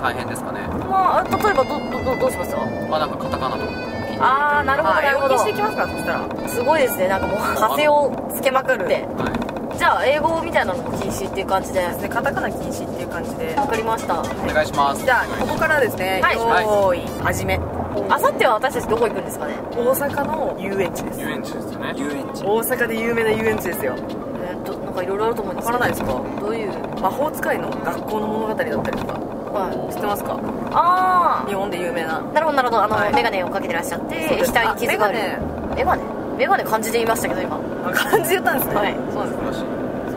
大変ですかね。まあ例えばどうしますか。まあなんかカタカナと。ああ、なるほどなるほど。していきますか。そしたらすごいですね。なんかもう派生をつけまくるって。じゃあ英語みたいなのも禁止っていう感じで、カタカナ禁止っていう感じで。わかりました。お願いします。じゃあここからですね。用意始め。あさっては私たちどこ行くんですかね。大阪の遊園地です。遊園地ですよね。遊園地、大阪で有名な遊園地ですよ。なんかいろいろあると思うんですけど、わからないですか。どういう魔法使いの学校の物語だったりとか、はい、知ってますか。ああ、日本で有名な。なるほどなるほど。あの、はい、メガネをかけてらっしゃって、額に傷がある。メガネ漢字で言いましたけど、今漢字言ったんですね。はい、そうです。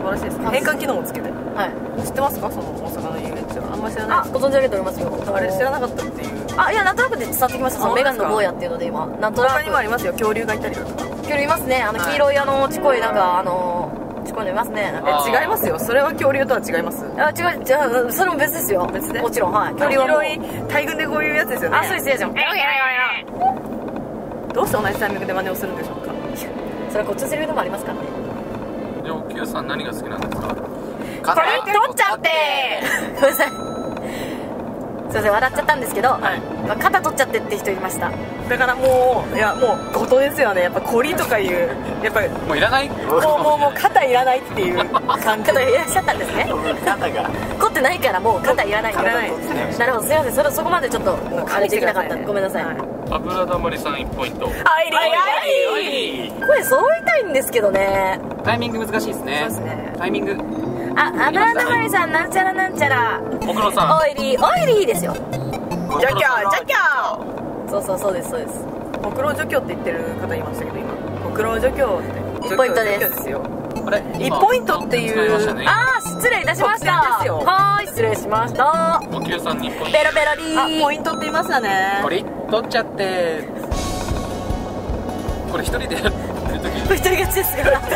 素晴らしいです。変換機能もつけて、はい、知ってますか、その大阪の有名地は。あんまり知らない。ご存じ上げておりますけど、あれ知らなかったっていう。あ、いや、なんとなくで伝わってきました。そのメガネの坊やっていうので、今なんとなく。他にもありますよ、恐竜がいたりとか。恐竜いますね。あの黄色い、あのちっこい、なんかあのちっこいのいますね。違いますよ、それは。恐竜とは違います。あ、違う、じゃあそれも別ですよ。別で、もちろん。はい、恐竜はもう広い大群でこういうやつですよね。あ、そうです。いや、じゃん。どうして同じタイミングで真似をするんでしょうか。それこっちのセリフでもありますからね。でもQさん何が好きなんですか。これ取っちゃってごめんなさい、すいません、笑っちゃったんですけど、肩取っちゃってって人いました。だからもう、いや、もう後藤ですよね。やっぱコリとかいう、やっぱもういらない、もう肩いらないっていう感じでいらっしゃったんですね。肩が凝ってないからもう肩いらない。なるほど、すいません、そこまでちょっとあれできなかった、ごめんなさい。油だまりさん1ポイント。あいりー、これ揃いたいんですけどね。タイミング難しいですね。タイミング。あ、油だまりさん、なんちゃらなんちゃら。おくろさん、オイリーですよ。除去除去。そうそう、そうです、そうです。ご苦労除去って言ってる方いましたけど、今ご苦労除去って1ポイントですよ。あれ、1ポイントっていう。ああ、失礼いたしました。はい、失礼しました。おきゅうさんにペロペロリーポイントって言いましたね。これ取っちゃって、これ一人でやるとき一人勝ちですから。これ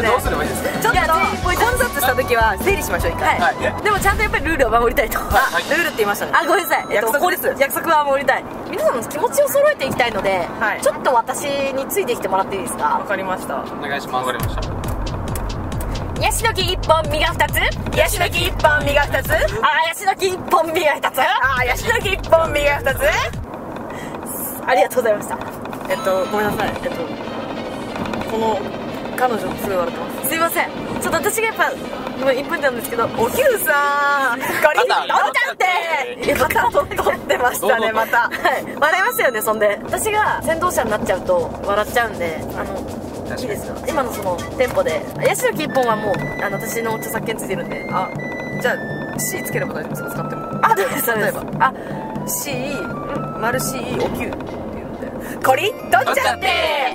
どうすればいいですか。ちょっと混雑したときは整理しましょう、一回。でもちゃんとやっぱりルールを守りたいと。あ、ルールって言いましたね。あ、ごめんなさい、約束です。約束は守りたい。皆さんの気持ちを揃えていきたいので、はい、ちょっと私についてきてもらっていいですか。わかりました、お願いします。わかりました。ヤシの木1本実が2つ、ヤシの木1本実が2つ、あ、ヤシの木1本実が2つ、あ、ヤシの木1本実が2つ。ありがとうございました。ごめんなさい、この彼女もすごい笑ってます。すいません、ちょっと私がやっぱ1分なんですけど、おきゅうさん、ガリガリ取っちゃって、肩取ってましたね、また。はい、笑いましたよね。そんで私が先導者になっちゃうと笑っちゃうんで、いいですか、今のそのテンポで。ヤシの木1本はもう私の著作権ついてるんで。あ、じゃあ C つければ大丈夫ですか、使っても。あ、大丈夫です、例えば。あ、C、丸 C、おきゅうっていうので、こり取っちゃって。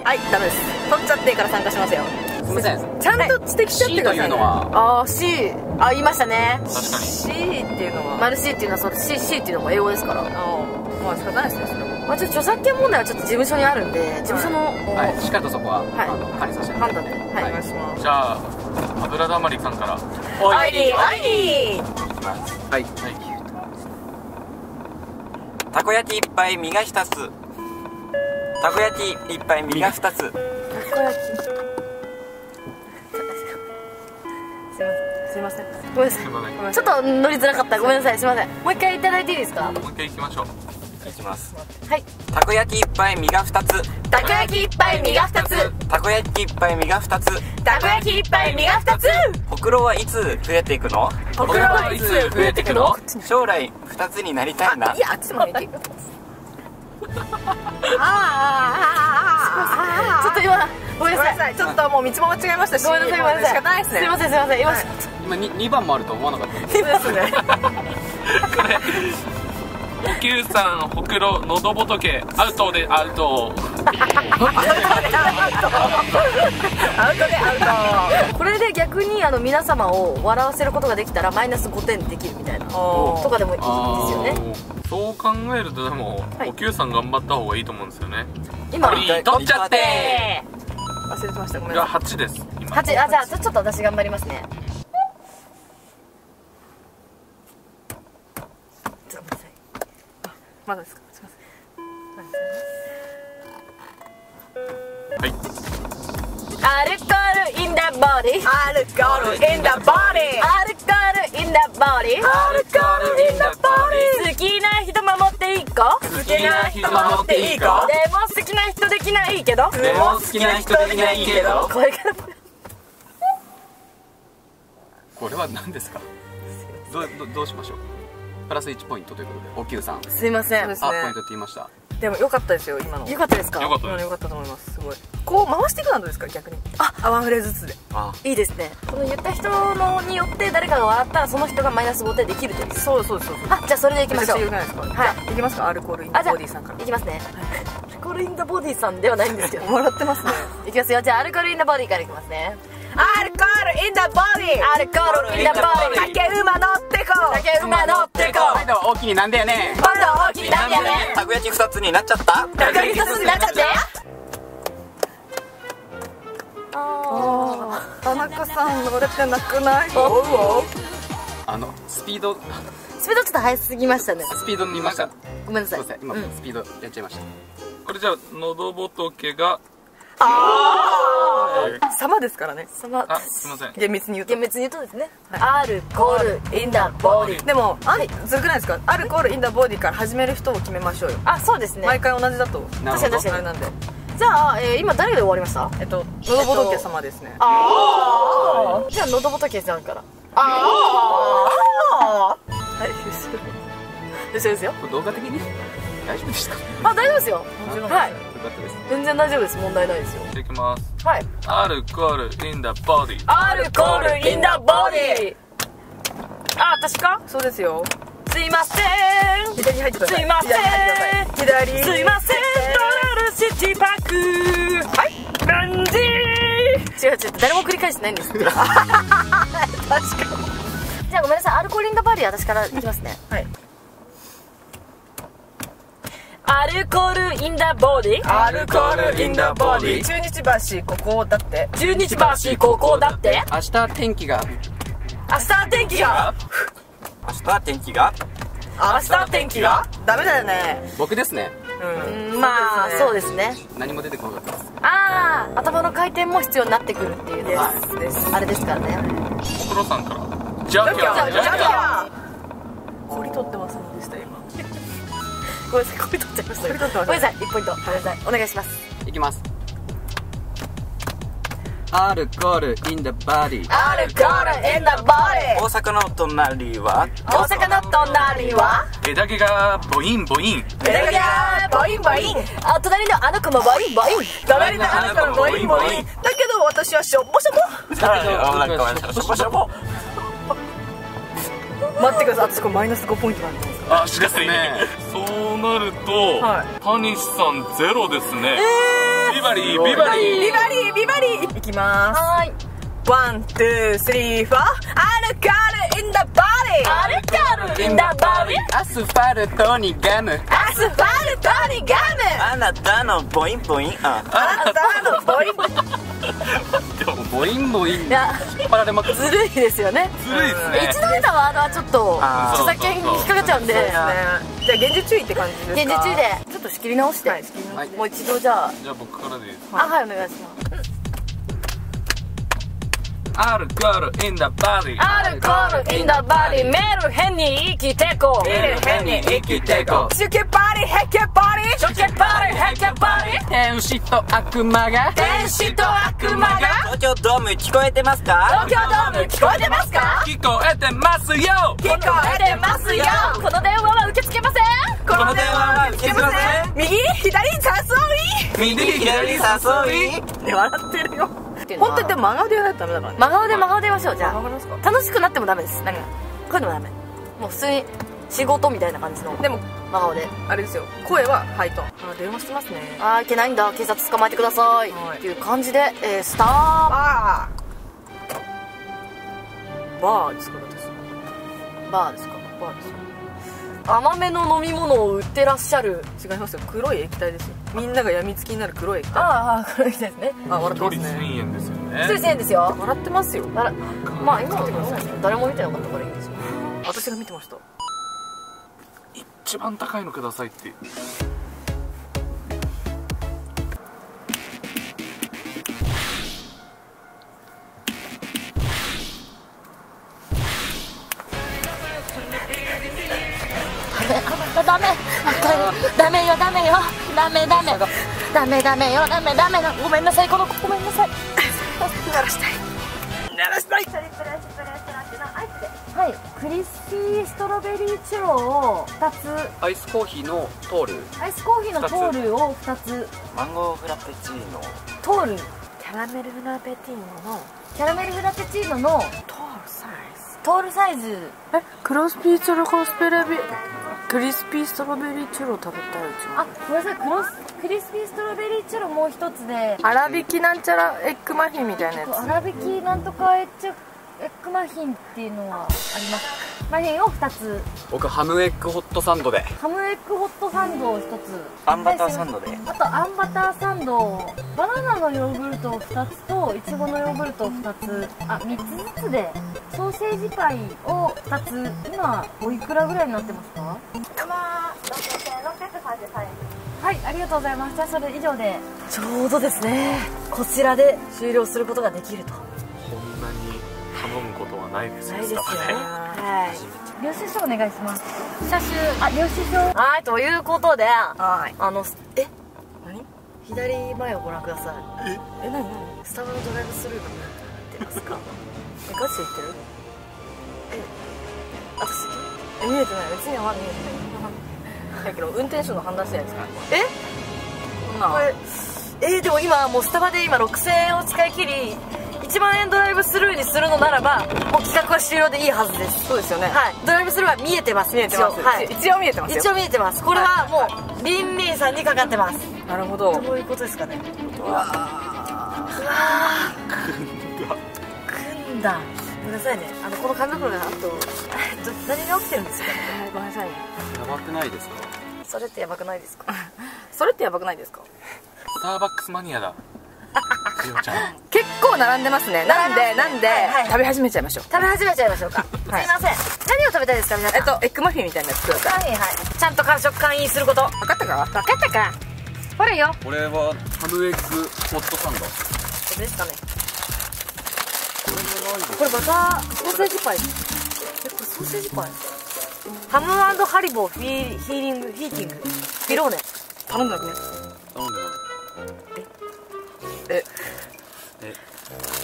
はい、ダメです、取っちゃってから参加しますよ。すみません、ちゃんと知的しちゃってくださいね。ああ、 C、 あ、言いましたね。 C っていうのは丸 C っていうのは、そう、 C っていうのも英語ですから。ああ、まあ仕方ないですね、それも。まあ著作権問題はちょっと事務所にあるんで、事務所のしっかりとそこは管理させて、判断でお願いします。じゃあ油だまりさんから、おいりおいり。はい、たこ焼きいっぱい身が1つ、たこ焼きいっぱい身が2つ、たこ焼き、すいません、ごめんなさい、ちょっと乗りづらかった、ごめんなさい、すいません。もう一回いただいていいですか。もう一回いきましょう。いきます。はい、たこ焼きいっぱい身が2つ、たこ焼きいっぱい身が2つ、たこ焼きいっぱい身が2つ、たこ焼きいっぱい身が2つ。ほくろはいつ増えていくの、ほくろはいつ増えていくの、将来2つになりたいな。いや、あっちも見てください。ああ、ちょっと今ごめんなさい、ちょっともう道も間違えましたし、ごめんなさい、ごめんなさい、仕方ないですね。すいません、すいません、今今2番もあると思わなかったですね。おきゅうさん、ほくろ、のどぼとけ、アウトでアウト、アウト。これで逆に皆様を笑わせることができたらマイナス5点できるみたいなとかでもいいですよね。そう考えるとでもおきゅうさん頑張った方がいいと思うんですよね。今取っちゃって忘れてました、ごめんなさい。8です、8。あ、じゃあちょっと私頑張りますね。まだですか。すみません。はい。アルコールインダボディ。アルコールインダボディ。アルコールインダボディ。アルコールインダボディ。好きな人守っていい子。好きな人守っていい子。でも好きな人できないけど。でも好きな人できないけど。これから。これは何ですか。どうしましょう。プラス1ポイントということで、おきゅうさん、すいません、あ、ポイントって言いました。でも良かったですよ、今の。良かったですか？今の良かったと思います。すごい。こう回していくのはどうですか、逆に。あ、ワンフレーズずつで。いいですね。この言った人のによって誰かが笑ったらその人がマイナス5点できるという。そうそうそう。あ、じゃあそれでいきましょう。はい。いきますか、アルコールインザボディさんから。いきますね。アルコールインザボディさんではないんですけど。もらってますね。いきますよ。じゃあアルコールインザボディからいきますね。アルコールインザボディ。アルコールインザボディ。竹馬乗ってこ。竹馬乗ってこ。今度大きになんだよね。今度大きになんだよね。たこ焼き2つになっちゃった。たこ焼き2つになっちゃって。田中さん乗れてなくない？スピードちょっと速すぎましたね。スピード見ました。ごめんなさい。今スピードやっちゃいました。これじゃあ喉仏が様ですからね。様。すみません。厳密に言うとですね。アルコールインダーボディ。でもずるくないですか？アルコールインダーボディから始める人を決めましょうよ。あ、そうですね。毎回同じだと。確かに。なんで。じゃあ、今誰が終わりました？喉仏様ですね。ああ。じゃあ喉仏さんから。ああ。はい、ですよ。ですよ。動画的に大丈夫でした？まあ大丈夫ですよ。はい。全然大丈夫です。問題ないですよ。いきます。はい。アルコールインダーボディ。アルコールインダーボディ。あ、私か？そうですよ。すいません。左入ってください。すいません。左。すいません。シティパックはいランジー違う誰も繰り返してないんです確かにじゃあごめんなさいアルコールインダーボディ私からいきますねはいアルコールインダーボディアルコールインダーボディ中日橋ここだって中日橋ここだって明日天気がダメだよね僕ですねまあそうですね何も出てこなかったですああ頭の回転も必要になってくるっていうですあれですからねお風呂さんからジャキャー氷取ってませんでした今ごめんなさい氷取っちゃいましたごめんなさい1ポイントごめんなさいお願いしますいきますアルコールインダバディアルコールインダバディ大阪の隣は大阪の隣は枝毛がボインボイン枝毛がボインボインあ隣のあの子もボインボイン隣のあの子もボインボインだけど私はしょぼしょぼしょぼしょぼ待ってください私これマイナス5ポイントなんですああしですねそうなるとタニシさんゼロですねビバリーいきますはいワン、ツー、スリー、フォーアルコールインダーボディアルコールインダーボディアスファルトにガムアスファルトにガムあなたのボインボインあなたのボインボインボインボイン引っ張られまくずるいですよねずるいですね一度見たワードはちょっと著作権に引っかかっちゃうんでじゃあ厳重注意って感じですか厳重注意でちょっと仕切り直してもう一度じゃあ僕からでいいですかはいお願いしますアルコールインダーバディアルコールインダーバディメルヘンに生きてこメルヘンに生きてこシュケパリヘケパリシュケパリヘケパリ天使と悪魔が天使と悪魔が東京ドーム聞こえてますか東京ドーム聞こえてますか聞こえてますよ聞こえてますよこの電話は受け付けませんこの電話は受け付けません右左誘い右左誘い笑ってるよ本当にでも真顔でやらないとダメだからね真顔でやりましょうじゃあ楽しくなってもダメです何かこういうのもダメもう普通に仕事みたいな感じのでも真顔であれですよ声はハイトーン電話してますねああいけないんだ警察捕まえてくださいっていう感じでスターバーですか私バーですか甘めの飲み物を売ってらっしゃる違いますよ黒い液体ですよみんながやみつきになる黒い液体ああ黒い液体ですねあ笑ってますね1人1000円ですよね1人1000円ですよ笑ってますよまあ今見てください誰も見てなかったからいいんですよ私が見てました一番高いのくださいってダメよごめんなさいごめんなさい鳴らしたいはい、クリスピーストロベリーチュロを2つ、アイスコーヒーのトール、アイスコーヒーのトールを2つ、マンゴーフラペチーノトール、キャラメルフラペチーノのトールサイズクロスピーチョロコスペラビクリスピーストロベリーチュロ食べたい。あ、ごめんなさい、クリスピーストロベリーチュロもう一つで、粗挽きなんちゃらエッグマフィンみたいなやつ、粗挽きなんとかエッグマフィンっていうのはあります。マフィンを2つ、僕ハムエッグホットサンドで、1つ、あんバターサンドで、あとあんバターサンド、バナナのヨーグルトを2つといちごのヨーグルトを2つ、あ、3つずつでソーセージパイを2つ。今おいくらぐらいになってますか？6638円。はい、ありがとうございます。じゃあそれ以上でちょうどですね、こちらで終了することができると。こんなに頼むことはないですよね。はい。領収書お願いします。車種、あ、領収書。はい、ということで、はい、何？左前をご覧ください。何？スタバのドライブスルーが何てますか？ガチで言ってる？私見えてない。別には見えてない。だけど運転手の判断次第ですから。でも今もうスタバで6000円を使い切り。1万円ドライブスルーにするのならばもう企画は終了でいいはずです。そうですよね、はい、ドライブスルーは見えてます、一応見えてます。これはもうリンリンさんにかかってます。なるほど、どういうことですかね。うわあ、組んだ、ごめんなさいね、この紙袋があと何が起きてるんですかね。ごめんなさいね。やばくないですかそれって。やばくないですかそれって。やばくないですか。スターバックスマニアだ結構並んでますね。なんで食べ始めちゃいましょう。かすいません。何を食べたいですか皆さん。エッグマフィンみたいなやつください。ちゃんと食感いいすること。分かったかほらよ。これはハムエッグホットサンドですかね。これバターソーセージパイ。これソーセージパイ、ハム&ハリボーヒーティングフィローネ。頼んだね。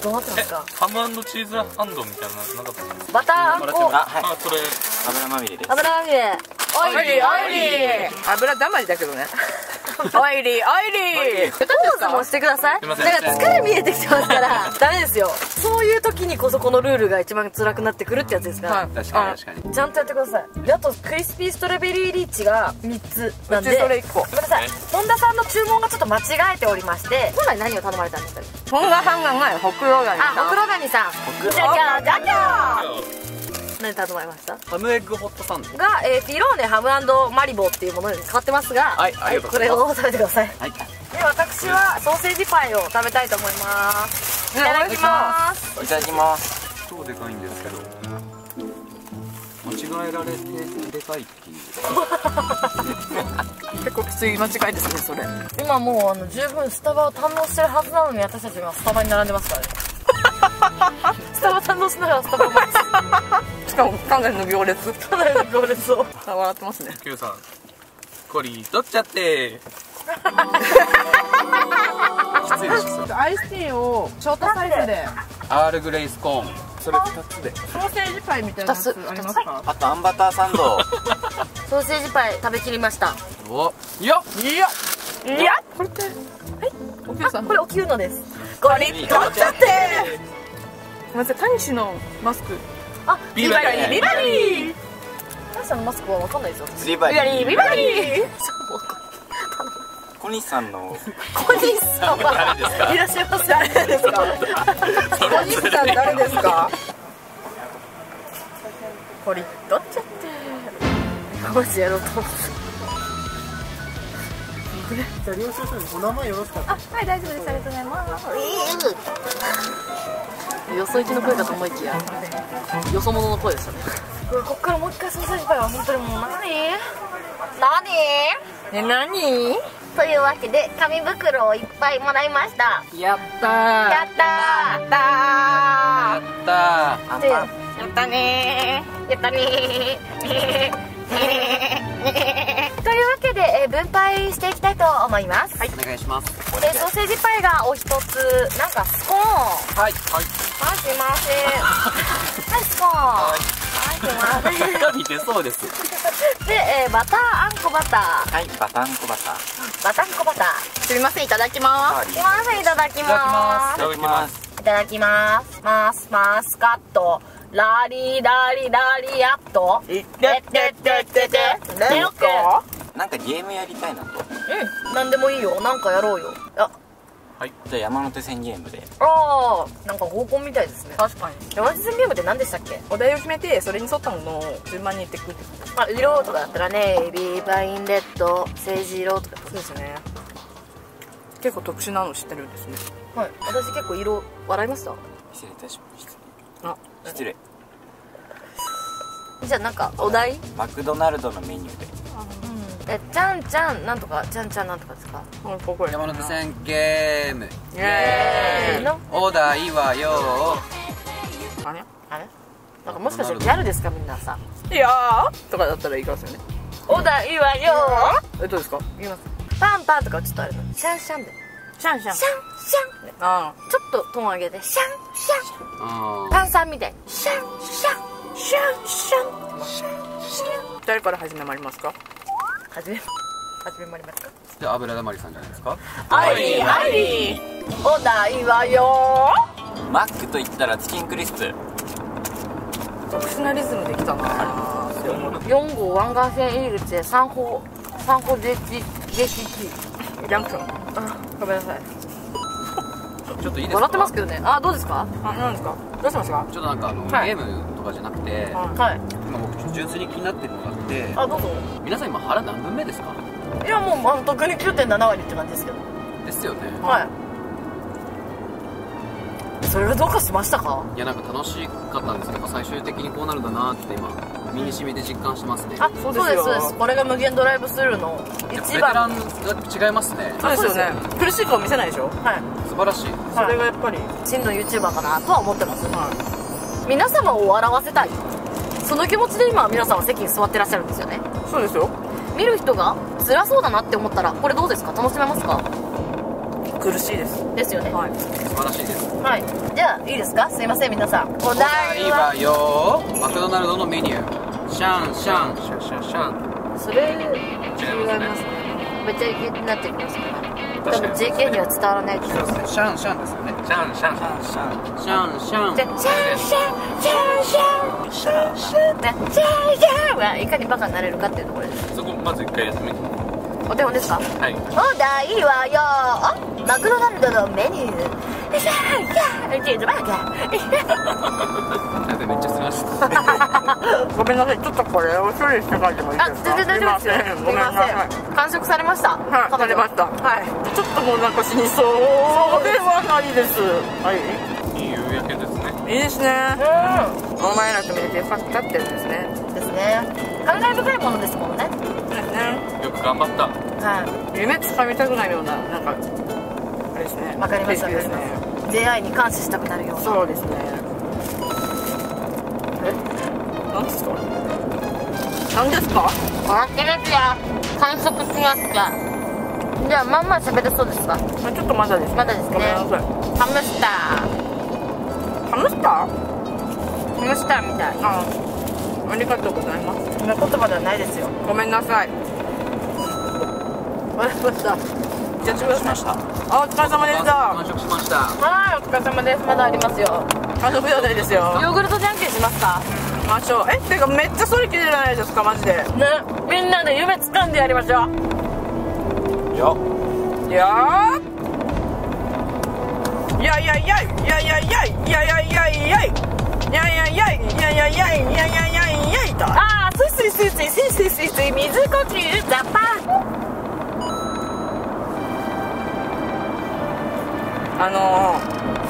どうなってますか。ハム&チーズサンドみたいなのなかったですか。バターあんこ、あ、それ油まみれです。油まみれ、オイリー、油だまりだけどね。オイリーポーズもしてください。なんか疲れ見えてきてますからダメですよ。そういう時にこそこのルールが一番辛くなってくるってやつですから。確かにちゃんとやってください。あとクリスピーストロベリーリーチが3つなんで、それ1個ごめんなさい。本田さんの注文がちょっと間違えておりまして、本来何を頼まれたんですか。本田さんがないホクロガニさん。何頼まれました。ハムエッグホットサンドがフィローネハム&マリボーっていうものに変わってますが、これを食べてください。で、私はソーセージパイを食べたいと思います。いただきます。超でかいんですけど間違えられてでかいっていう結構きつい間違いですねそれ。今もう十分スタバを堪能してるはずなのに、私たち今スタバに並んでますからね。スタバ堪能しながらスタバを待つしかもかなりの行列を笑ってますね。キューさんコリー取っちゃってアイスティーをショートサイズでアールグレイスコーン、それ2つでソーセージパイみたいなやつありますか。あとあんバターサンド、ソーセージパイ食べきりました。おいやいやこれっておきゅうさん、これおきゅうのです。コリー取っちゃってまずタニシのマスク。あ、ビバリー。タニシのマスクはわかんないですよ。ビバリー。小西さんの。小西さんは。いらっしゃいます。誰ですか。小西さん誰ですか。これどっちゃって。マジやろうと思って。じゃあ領収書にお名前よろしかった。あ、はい、大丈夫です。ありがとうございます。よそ行きの声かと思いきや、よそ者の声でしたね。こっからもう一回ソーセージパイは本当にもう何というわけで紙袋をいっぱいもらいました。やったね。というわけで、分配していきたいと思います。はい、お願いします。ソーセージパイがお一つ、なんかスコーン。はい。マジ。スコーン。が出そうです。で、バターあんこバター。はい、バターあんこバター。バターあんこバター。すみません、いただきます。すみません、いただきます。いただきます。いただきます。マスカット。ラリラリラリアット。でよく。なんかゲームやりたいなと。うん、なんでもいいよ、なんかやろうよ。はい、じゃあ山手線ゲームで。ああ、なんか合コンみたいですね。確かに。山手線ゲームって何でしたっけ？お題を決めて、それに沿ったものを順番に言っていくってこと。あ、色とかだったらね、エビ、バインレッド、セージ色とか。そうですね。結構特殊なの知ってるんですね。はい、私結構色、笑いました。失礼いたしました。あ、失礼。じゃあなんかお題？マクドナルドのメニューで。ちゃんちゃんなんとか、ちゃんちゃんなんとかですか？山手線ゲーム。イエーイ。お題はよー。あれあれなんかもしかしてギャルですかみんなさ。いやーとかだったらいいですよね。お題はよー。どうですか？言います。パンパンとかちょっとあれの。シャンシャンで。シャンシャン。シャンシャン。ちょっとトーン上げて。シャンシャン。炭酸みたい。シャンシャン。シャンシャン。シャンシャン。誰から始めまりますか？始めますか？じゃあ油だまりさんじゃないですか？はいはい。お題はよー。マックと言ったらチキンクリスプ。特殊なリズムできたな。4号湾岸線入り口へ3号JCT。ジャンプ。あ、ごめんなさい。ちょっといいですか？笑ってますけどね。あ、どうですか？あ、なんですか？どうしましたか？ちょっとなんかゲームとかじゃなくて、今僕純粋に気になってるのがあって、あ、どうぞ。皆さん今腹何分目ですか？いやもうあの特に 9.7 割って感じですけど。ですよね。はい。それはどうかしましたか？いやなんか楽しかったんですけど、最終的にこうなるんだなって今身に染みて実感してますね。あ、そうですそうです。これが無限ドライブスルーの一番。ベテランが違いますね。そうですよね。苦しい顔見せないでしょ？はい。素晴らしい。それがやっぱり真の YouTuber かなとは思ってます。はい。皆様を笑わせたい。その気持ちで今皆さんは席に座ってらっしゃるんですよね。そうですよ。見る人が辛そうだなって思ったらこれどうですか？楽しめますか？苦しいです。ですよね。はい。素晴らしいです。はい。じゃあいいですか？すいません皆さん。お題はよー。マクドナルドのメニュー。シャンシャンシャンシャンシャン。それ違いますね。めっちゃいけなってきますね。多分 JK には伝わらない。そうですね。シャンシャンですよね。シャンシャンシャンシャンシャン。じゃシャンシャンシャンシャン。シャーシャーはいかにバカになれるかっていうところです。そこまず一回やってみて。お手本ですか？はい。お題はよー。マクドナルドのメニュー。シャーシャーチーズバーガー。なんかめっちゃすみました。ごめんなさい。ちょっとこれを処理して帰ってもいいですか？あ、全然大丈夫ですよ。ごめんなさい。完食されました。はい、されました。はい。ちょっともうなんか死にそう。そうではないです。はい。いい夕焼けですね。いいですね。この前なんて見れてよかったってやつですね。ですね。考え深いものですもんね。ですね。よく頑張った。はい。夢つかみたくなるようななんかあれですね。わかりましたですね。AI に監視したくなるような。そうですね。え？なんですか？なんですか？笑ってるやつや。観測しますか。じゃあまんま喋れそうですか？ちょっとまだです。まだですね。ハムスター。ハムスター？ハムスターみたい。ありがとうございます。そんな言葉ではないですよ。ごめんなさい。わかりました。じゃあ注文しました。あ、お疲れ様でした。完食しました。はい、お疲れ様です。まだありますよ。完食状態ですよ。ヨーグルトじゃんけんしますか？ましょう。え、てかめっちゃそれ綺麗じゃないですかマジで。ね、みんなで夢掴んでやりましょう。よ。よ。いやいやいやいやいやいやいやいやいやいや。いやいやいやいやいやいやいやいやいやいやいと。ああ、スイスイスイスイスイスイスイ水呼吸ザパン。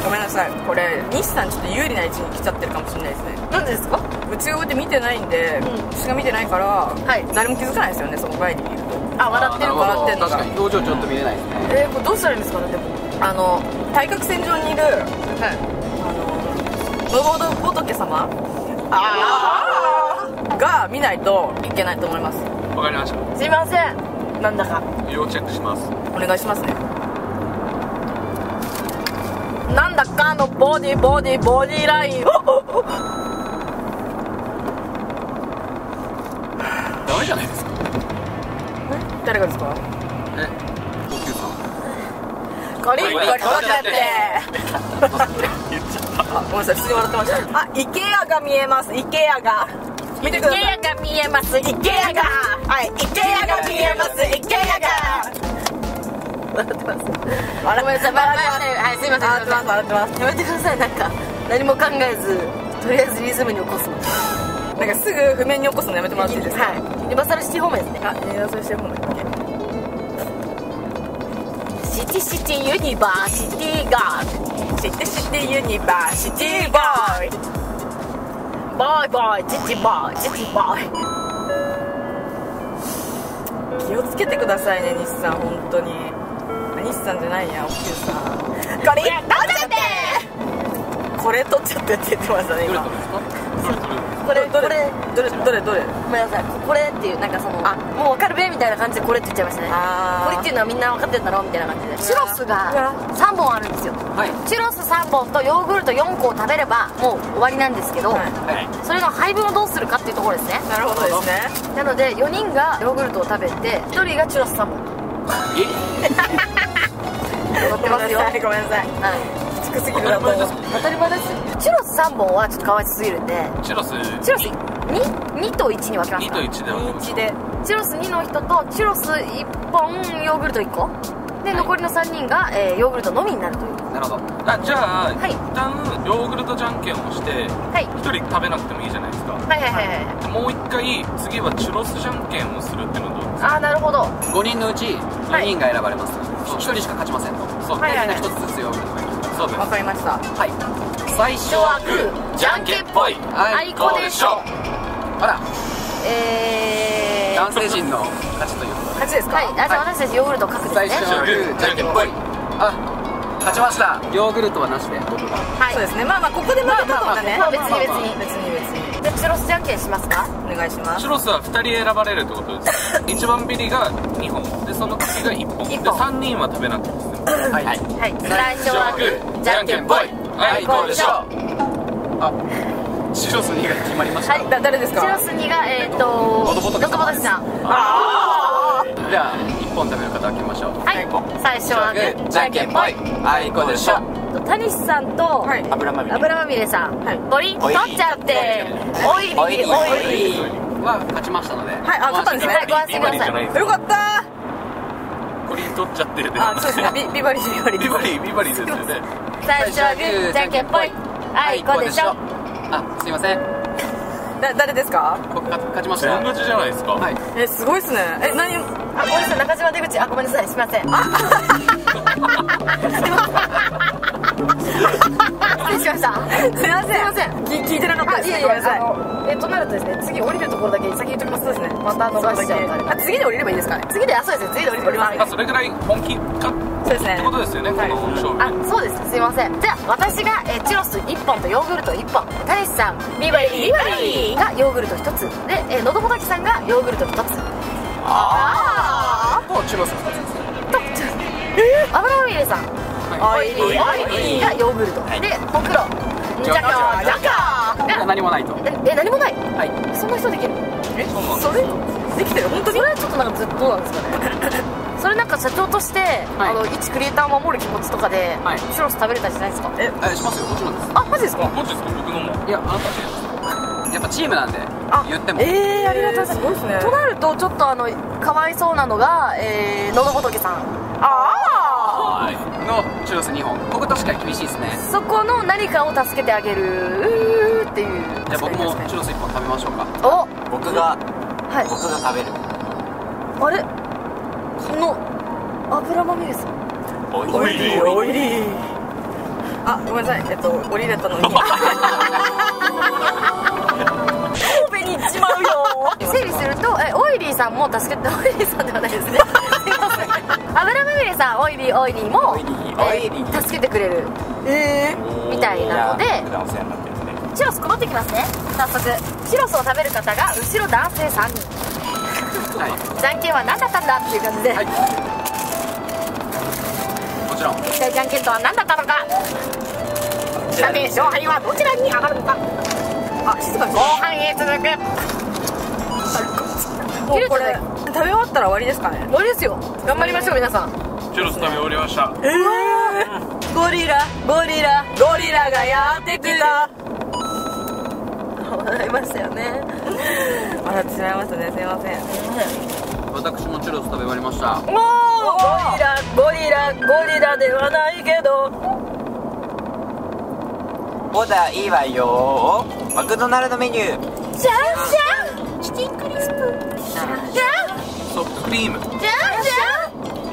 ごめんなさい、これ西さんちょっと有利な位置に来ちゃってるかもしれないですね。なんでですか？うちがこうやって見てないんで、私が見てないから誰も気づかないですよね。その前にいると。あ、笑ってる笑ってる。確かに表情ちょっと見れないですね。これどうしたらいいんですかね。でも対角線上にいるロボド仏様が見ないといけないと思います。わかりました。すいません。なんだか。要チェックします。お願いしますね。なんだかのボディライン。メじゃないですか。え、誰がですか。え、同級生。ゴリゴリ笑っちゃって。言っちゃった。あ、ごめんなさい、普通に笑ってました。あ、イケアが見えます。イケアが。見てください。イケアが見えます。イケアが。はい、イケアが見えます。イケアが。笑ってます。ごめんなさい、はい、すみません。笑ってます。やめてください、なんか。何も考えず、とりあえずリズムに起こすの。なんかすぐ譜面に起こすのやめてもらっていいですか。はい。ユニバーサルシティ方面ですね。あ、ユニバーサルシティ方面。シティシティユニバーシティガール。シティシティユニバーシティボーイ。ボーイボーイシティボーイシティボーイ。気をつけてくださいね、西さん本当に。西さんじゃないや、おきゅうさん。これ取っちゃって。これ取っちゃってって言ってましたね今。どれごめんなさい、これっていう、なんかそのあ、もう分かるべみたいな感じでこれって言っちゃいましたね。これっていうのはみんな分かってんだろみたいな感じで、チュロスが3本あるんですよ。チュロス3本とヨーグルト4個を食べればもう終わりなんですけど、それの配分をどうするかっていうところですね。なるほどですね。なので4人がヨーグルトを食べて1人がチュロス3本。えっ踊ってますよ。ごめんなさい、はい、低すぎるだと。当たり前ですよ。チュロス3本はちょっとかわいすぎるんで、チュロス 2と1に分けますか。2と1でチュロス2の人とチュロス1本ヨーグルト1個で、残りの3人がヨーグルトのみになるという。なるほど。じゃあ一旦ヨーグルトじゃんけんをして1人食べなくてもいいじゃないですか。はいはいはい。もう1回、次はチュロスじゃんけんをするっていうのはどうですか。ああ、なるほど。5人のうち4人が選ばれます。1人しか勝ちませんと。そう、みんな1つずつヨーグルトがいる。わかりました。はい、最初はグー、じゃんけんぽい、あいこでしょ。あら、男性陣の勝ちということで。勝ちですか。はい、私たちヨーグルトを書くんですね。最初はグー、じゃんけんぽい。あ、勝ちました。ヨーグルトはなしで僕が。はい、そうですね。まあまあ、ここで負けたとかね、別に。じゃあチュロスじゃんけんしますか。お願いします。チュロスは2人選ばれるってことです。一番ビリが2本で、その次が1本で、3人は食べなくてですね。はいはいはい。最初はグー、じゃんけんぽい、あいこでしょ。あ、チュロス2が決まりました。はい、誰ですか。チュロス2がドコボトキさん。ああ、じゃあ1本食べる方は決めましょう。はい、最初はグー、じゃんけんぽい、あいこでしょ。タニシさんと油まみれさん、ボリ取っちゃって、おいりおいりは勝ちましたので。はい、あ、勝ったんですね。ご安心ください。よかった。取っちゃってる。あ、そうですね。ビバリですよね。最初はグー、じゃんけんぽい、あいこでしょ。あ、すいません。誰ですか。僕勝ちました。同じじゃないですか。はい。え、すごいですね。え、何。あ、ごめんなさい、中島出口。あ、ごめんなさい、すいません。失礼しました。すいません。聞いてなかったです。ごめんなさい。となるとですね、次降りるところだけ先言っておきます。そうですね。また逃しちゃう。あ、次で降りればいいですかね。次で、あ、そうですね。次で降ります。それぐらい本気か。そうですね。ってことですよね。この勝負。あ、そうです。すいません。じゃあ私がチュロス1本とヨーグルト1本、タニシさんビバリがヨーグルト1つで、のどぼときさんがヨーグルト1つ。ああ。とチュロス2つ。とチュロス。油まみれさん。オイリーがヨーグルトで、ほくろじゃか何もないと。え、何もない。はい、そんな人できる。え、それできてる。本当にそれはちょっとなんかずっとなんですかね。それなんか社長として一クリエイターを守る気持ちとかでチュロス食べれたりしないですか。え、しますよ、もちろんです。あ、マジですか。マジですか。僕のも。いや、あなたでやっぱチームなんで言っても。ええ、ありがとうございます。すごいですね。となるとちょっとかわいそうなのがのどぼとけさん。ああ、のチュロス2本。僕確かに厳しいですね。そこの何かを助けてあげるっていう。じゃあ僕もチュロス1本食べましょうか。お、僕が食べる。あれ、この油まみれさん。おいり。あ、ごめんなさい、降りれたのに神戸に行っちまうよ。整理すると、オイリーさんも助けて。オイリーさんではないですね。油まみれさん、オイリーも助けてくれるみたいなので、チュロス配ってきますね。早速チュロスを食べる方が後ろ男性3人。じゃんけんは何だったんだっていう感じで、もちろん一体じゃんけんとは何だったのか。ちなみに勝敗はどちらに上がるのか。後半へ続く。もうこれ食べ終わったら終わりですかね。終わりですよ。頑張りましょう皆さん。チュロス食べ終わりました。ゴリラがやってきた。笑いましたよね。笑ってしまいましたね。すいません。私もチュロス食べ終わりました。ゴリラではないけどボタンいいわよ。マクドナルドメニュー。じゃんじゃん。チキンクリスプ。じゃんじゃん。ソフトクリーム。じゃんじゃん。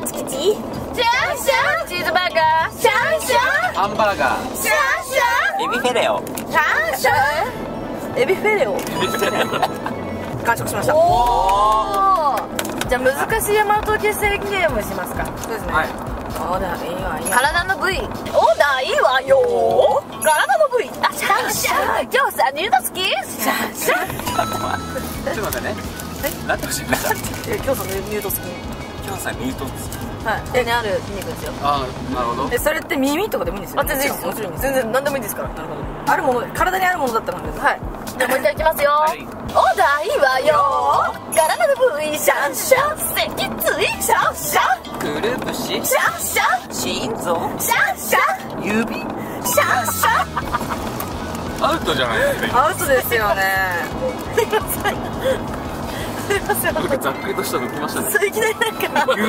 チキチ。じゃんじゃん。チーズバーガー。じゃんじゃん。ハンバーガー。じゃんじゃん。エビフェレオ。じゃんじゃん。エビフェレオ。完食しました。おー。じゃあ難しい山手決戦ゲームしますか。そうですね。はい。体の部位。オーダーいいわよ。体の部位。あ、シャンシャン。ジョーさん、ニュート好き。シャンシャン。ちょっと待ってね。え、なんて欲しいんですか。え、ジョーさん、ニュート好き。ジョーさん、ニュート好き。はい。手にある筋肉ですよ。あ、なるほど。え、それって耳とかでもいいんですよ。全然、もちろん、全然、なんでもいいですから。なるほど。あるもの、体にあるものだったらなんです。はい。じゃあ、もう一回いきますよ。オーダーいいわよ。体の部位。シャンシャン。脊椎。シャンシャン。くるぶし。シャンシャン。心臓。シャンシャン。指。シャンシャン。アウトじゃないですね。アウトですよね。すいません。なんかざっくりとしたの来ましたね。そういきなりなんか。指。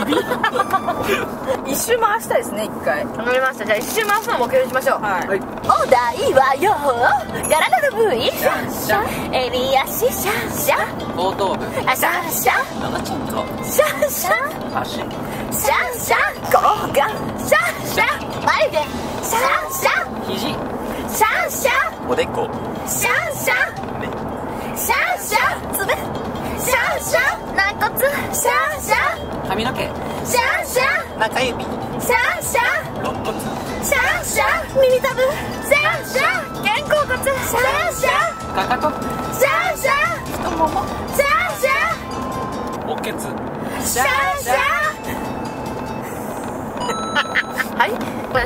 一周回したいですね、一回。わかりました。じゃあ一周回すの目標にしましょう。はい。オーダーいいわよ。体の部位。シャンシャン。襟足。シャンシャン。後頭部。シャンシャン。長ちんこ。シャンシャン。足。シャンシャン、口眼、シャンシャン、眉毛、シャンシャン、肘、シャンシャン、おでこ、シャンシャン、目、シャンシャン、爪、シャンシャン、軟骨、シャンシャン、髪の毛、シャンシャン、中指、シャンシャン、肋骨、シャンシャン、耳たぶ、シャンシャン、肩甲骨、シャンシャン、かかと、シャンシャン、太もも、シャンシャン、おけつ、シャンシャン。はい、シャン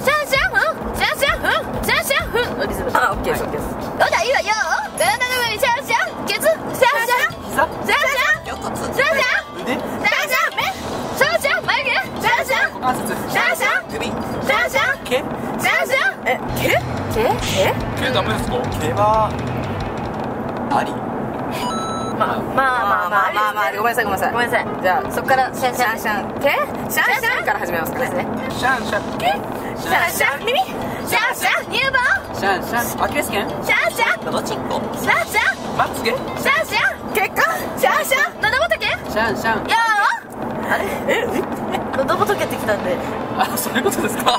シャンフン、シャンシャンフン、シャンシャンフンのリズム。あ、オッケーです。オッケーです。おだいいわよ。体の上にシャンシャン、ケツ、シャンシャン、膝、シャンシャン、腰骨、シャンシャン、腕、シャンシャン、目、シャンシャン、眉毛、シャンシャン、股関節、シャンシャン、首、シャンシャン、毛、シャンシャン、え、毛？毛？毛ダメですか？毛はあり。まあごめんなさい。じゃあそこからシャンシャンシャンけシャンシャンから始めますからね。シャンシャンけシャンシャン耳シャンシャン乳房シャンシャンアキレス腱シャンシャンのどちんこシャンシャンまつげシャンシャン血管シャンシャンのどぼとけシャンシャンよーあれえのどぼとけってきたんであそういうことですか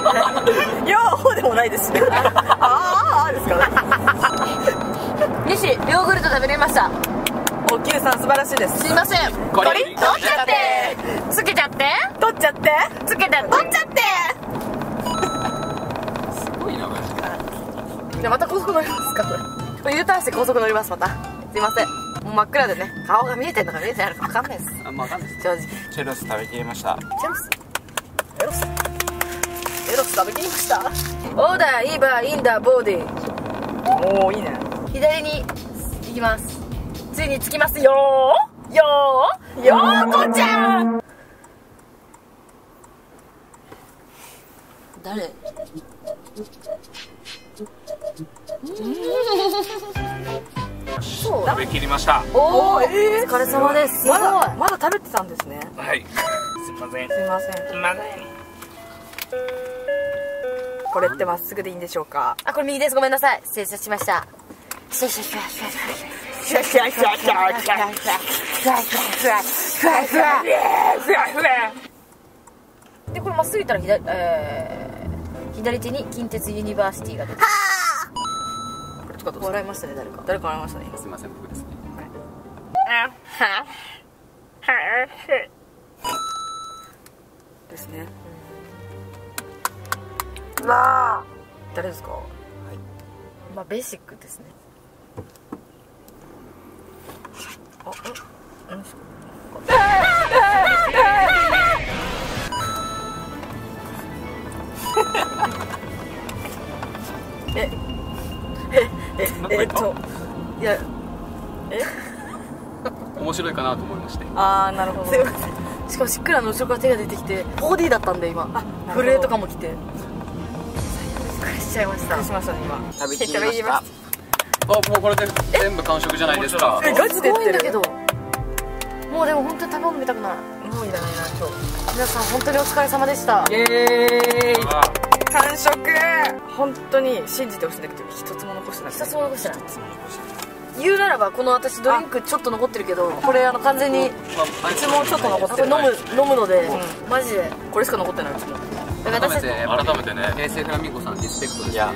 よーでもないですねああですから西ヨーグルト食べれましたおきゅうさん素晴らしいです。すいません。これ取っちゃって、つけちゃって、取っちゃって、つけて、取っちゃって。すごいなマジか。じゃまた高速乗りますかこれ。これ U ターンして高速乗りますまた。すいません。もう真っ暗でね、顔が見えてるのか見えてないのか分かんないです。あんま分かんないです。正直。チェロス食べきりました。チェロス食べきりました。オーダーイーバーインダーボーディ。おおいいね。左に行きます。ついに着きますよーよーよーこちゃん誰食べきりました。おお、お疲れ様です。まだ食べてたんですね。はいすいません。これってまっすぐでいいんでしょうか。あ、これ右です。ごめんなさい、失礼しました。で、これまっすぐ行ったら左手に近鉄ユニバーシティが出てはあこれとかどう笑いましたね。誰か笑いましたね。すいません、僕ですね。ですね。わあ誰ですか。はい、まあベーシックですね。あ、何ですか。え、いや、え、面白いかなと思いまして。ああ、なるほど。すいません。しかもシックラの後ろから手が出てきて 4D だったんで今。あ、震えとかも来て。びっくりしちゃいました。しましたね今。食べきりました。あ、もうこれで全部完食じゃないですか。え、ガチで言ってる。すごいんだけど。もうでも本当に食べ物見たくない。もういらないな今日。皆さん本当にお疲れ様でした。イエーイ。完食。本当に信じてほしいんだけど一つも残してない。一つも残してない。言うならばこの私ドリンクちょっと残ってるけど、これ完全にうちもちょっと残ってる。飲むのでマジでこれしか残ってない。改めてね、平成フラミンゴさんリスペクトですね。す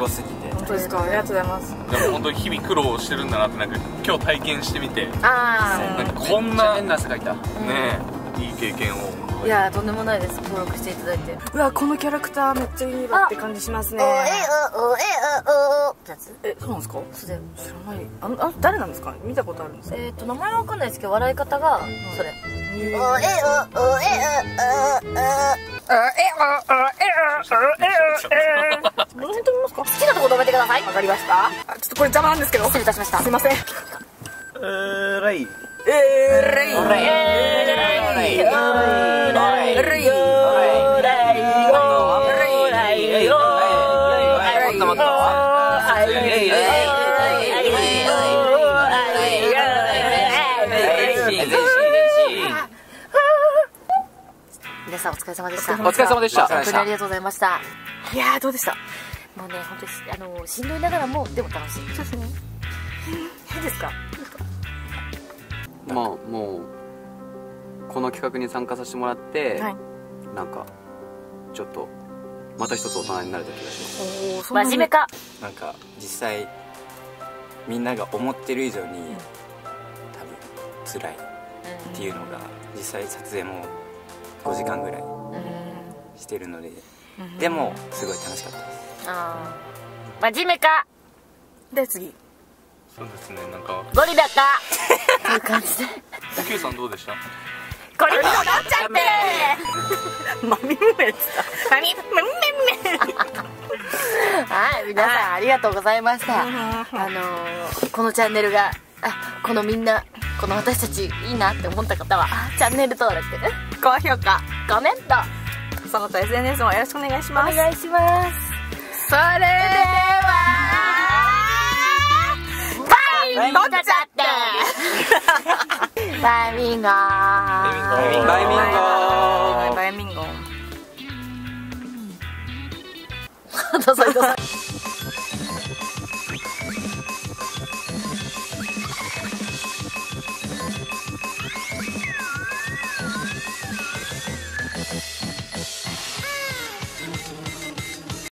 ごすぎて。本当ですか。ありがとうございます。でも本当に日々苦労してるんだなって、なんか今日体験してみて、こんな変な世界いたね、いい経験を。いや、とんでもないです。登録していただいて。うわ、このキャラクターめっちゃユニバって感じしますね。え、そうなんですか。それ知らない。あ、誰なんですか。見たことあるんですか。名前はわかんないですけど、笑い方がそれ。好きなとこ止めてください。わかりました。あ、ちょっとこれ邪魔なんですけど。失礼いたしました。すいません。皆さんお疲れ様でした。お疲れ様でした。本当にありがとうございました。いやー、どうでした。もうね、本当にしんどいながらもでも楽しい。そうですね。変ですか。まあもうこの企画に参加させてもらって、はい、なんかちょっとまた一つ大人になれた気がします。真面目か。なんか実際みんなが思ってる以上に、うん、多分辛いっていうのが、うん、実際撮影も5時間ぐらいしてるので。でもすごい楽しかったです。ああ、真面目か。で、次。そうですね、なんかゴリラかという感じで。おきゅうさんどうでした。ゴリラになっちゃってマミムメってマミムメはい、皆さんありがとうございました。このチャンネルが、このみんな、この私たちいいなって思った方はチャンネル登録、高評価、コメント、その他 SNS もよろしくお願いします。お願いします。それではバインゴちゃってバイミンゴバイミンゴ。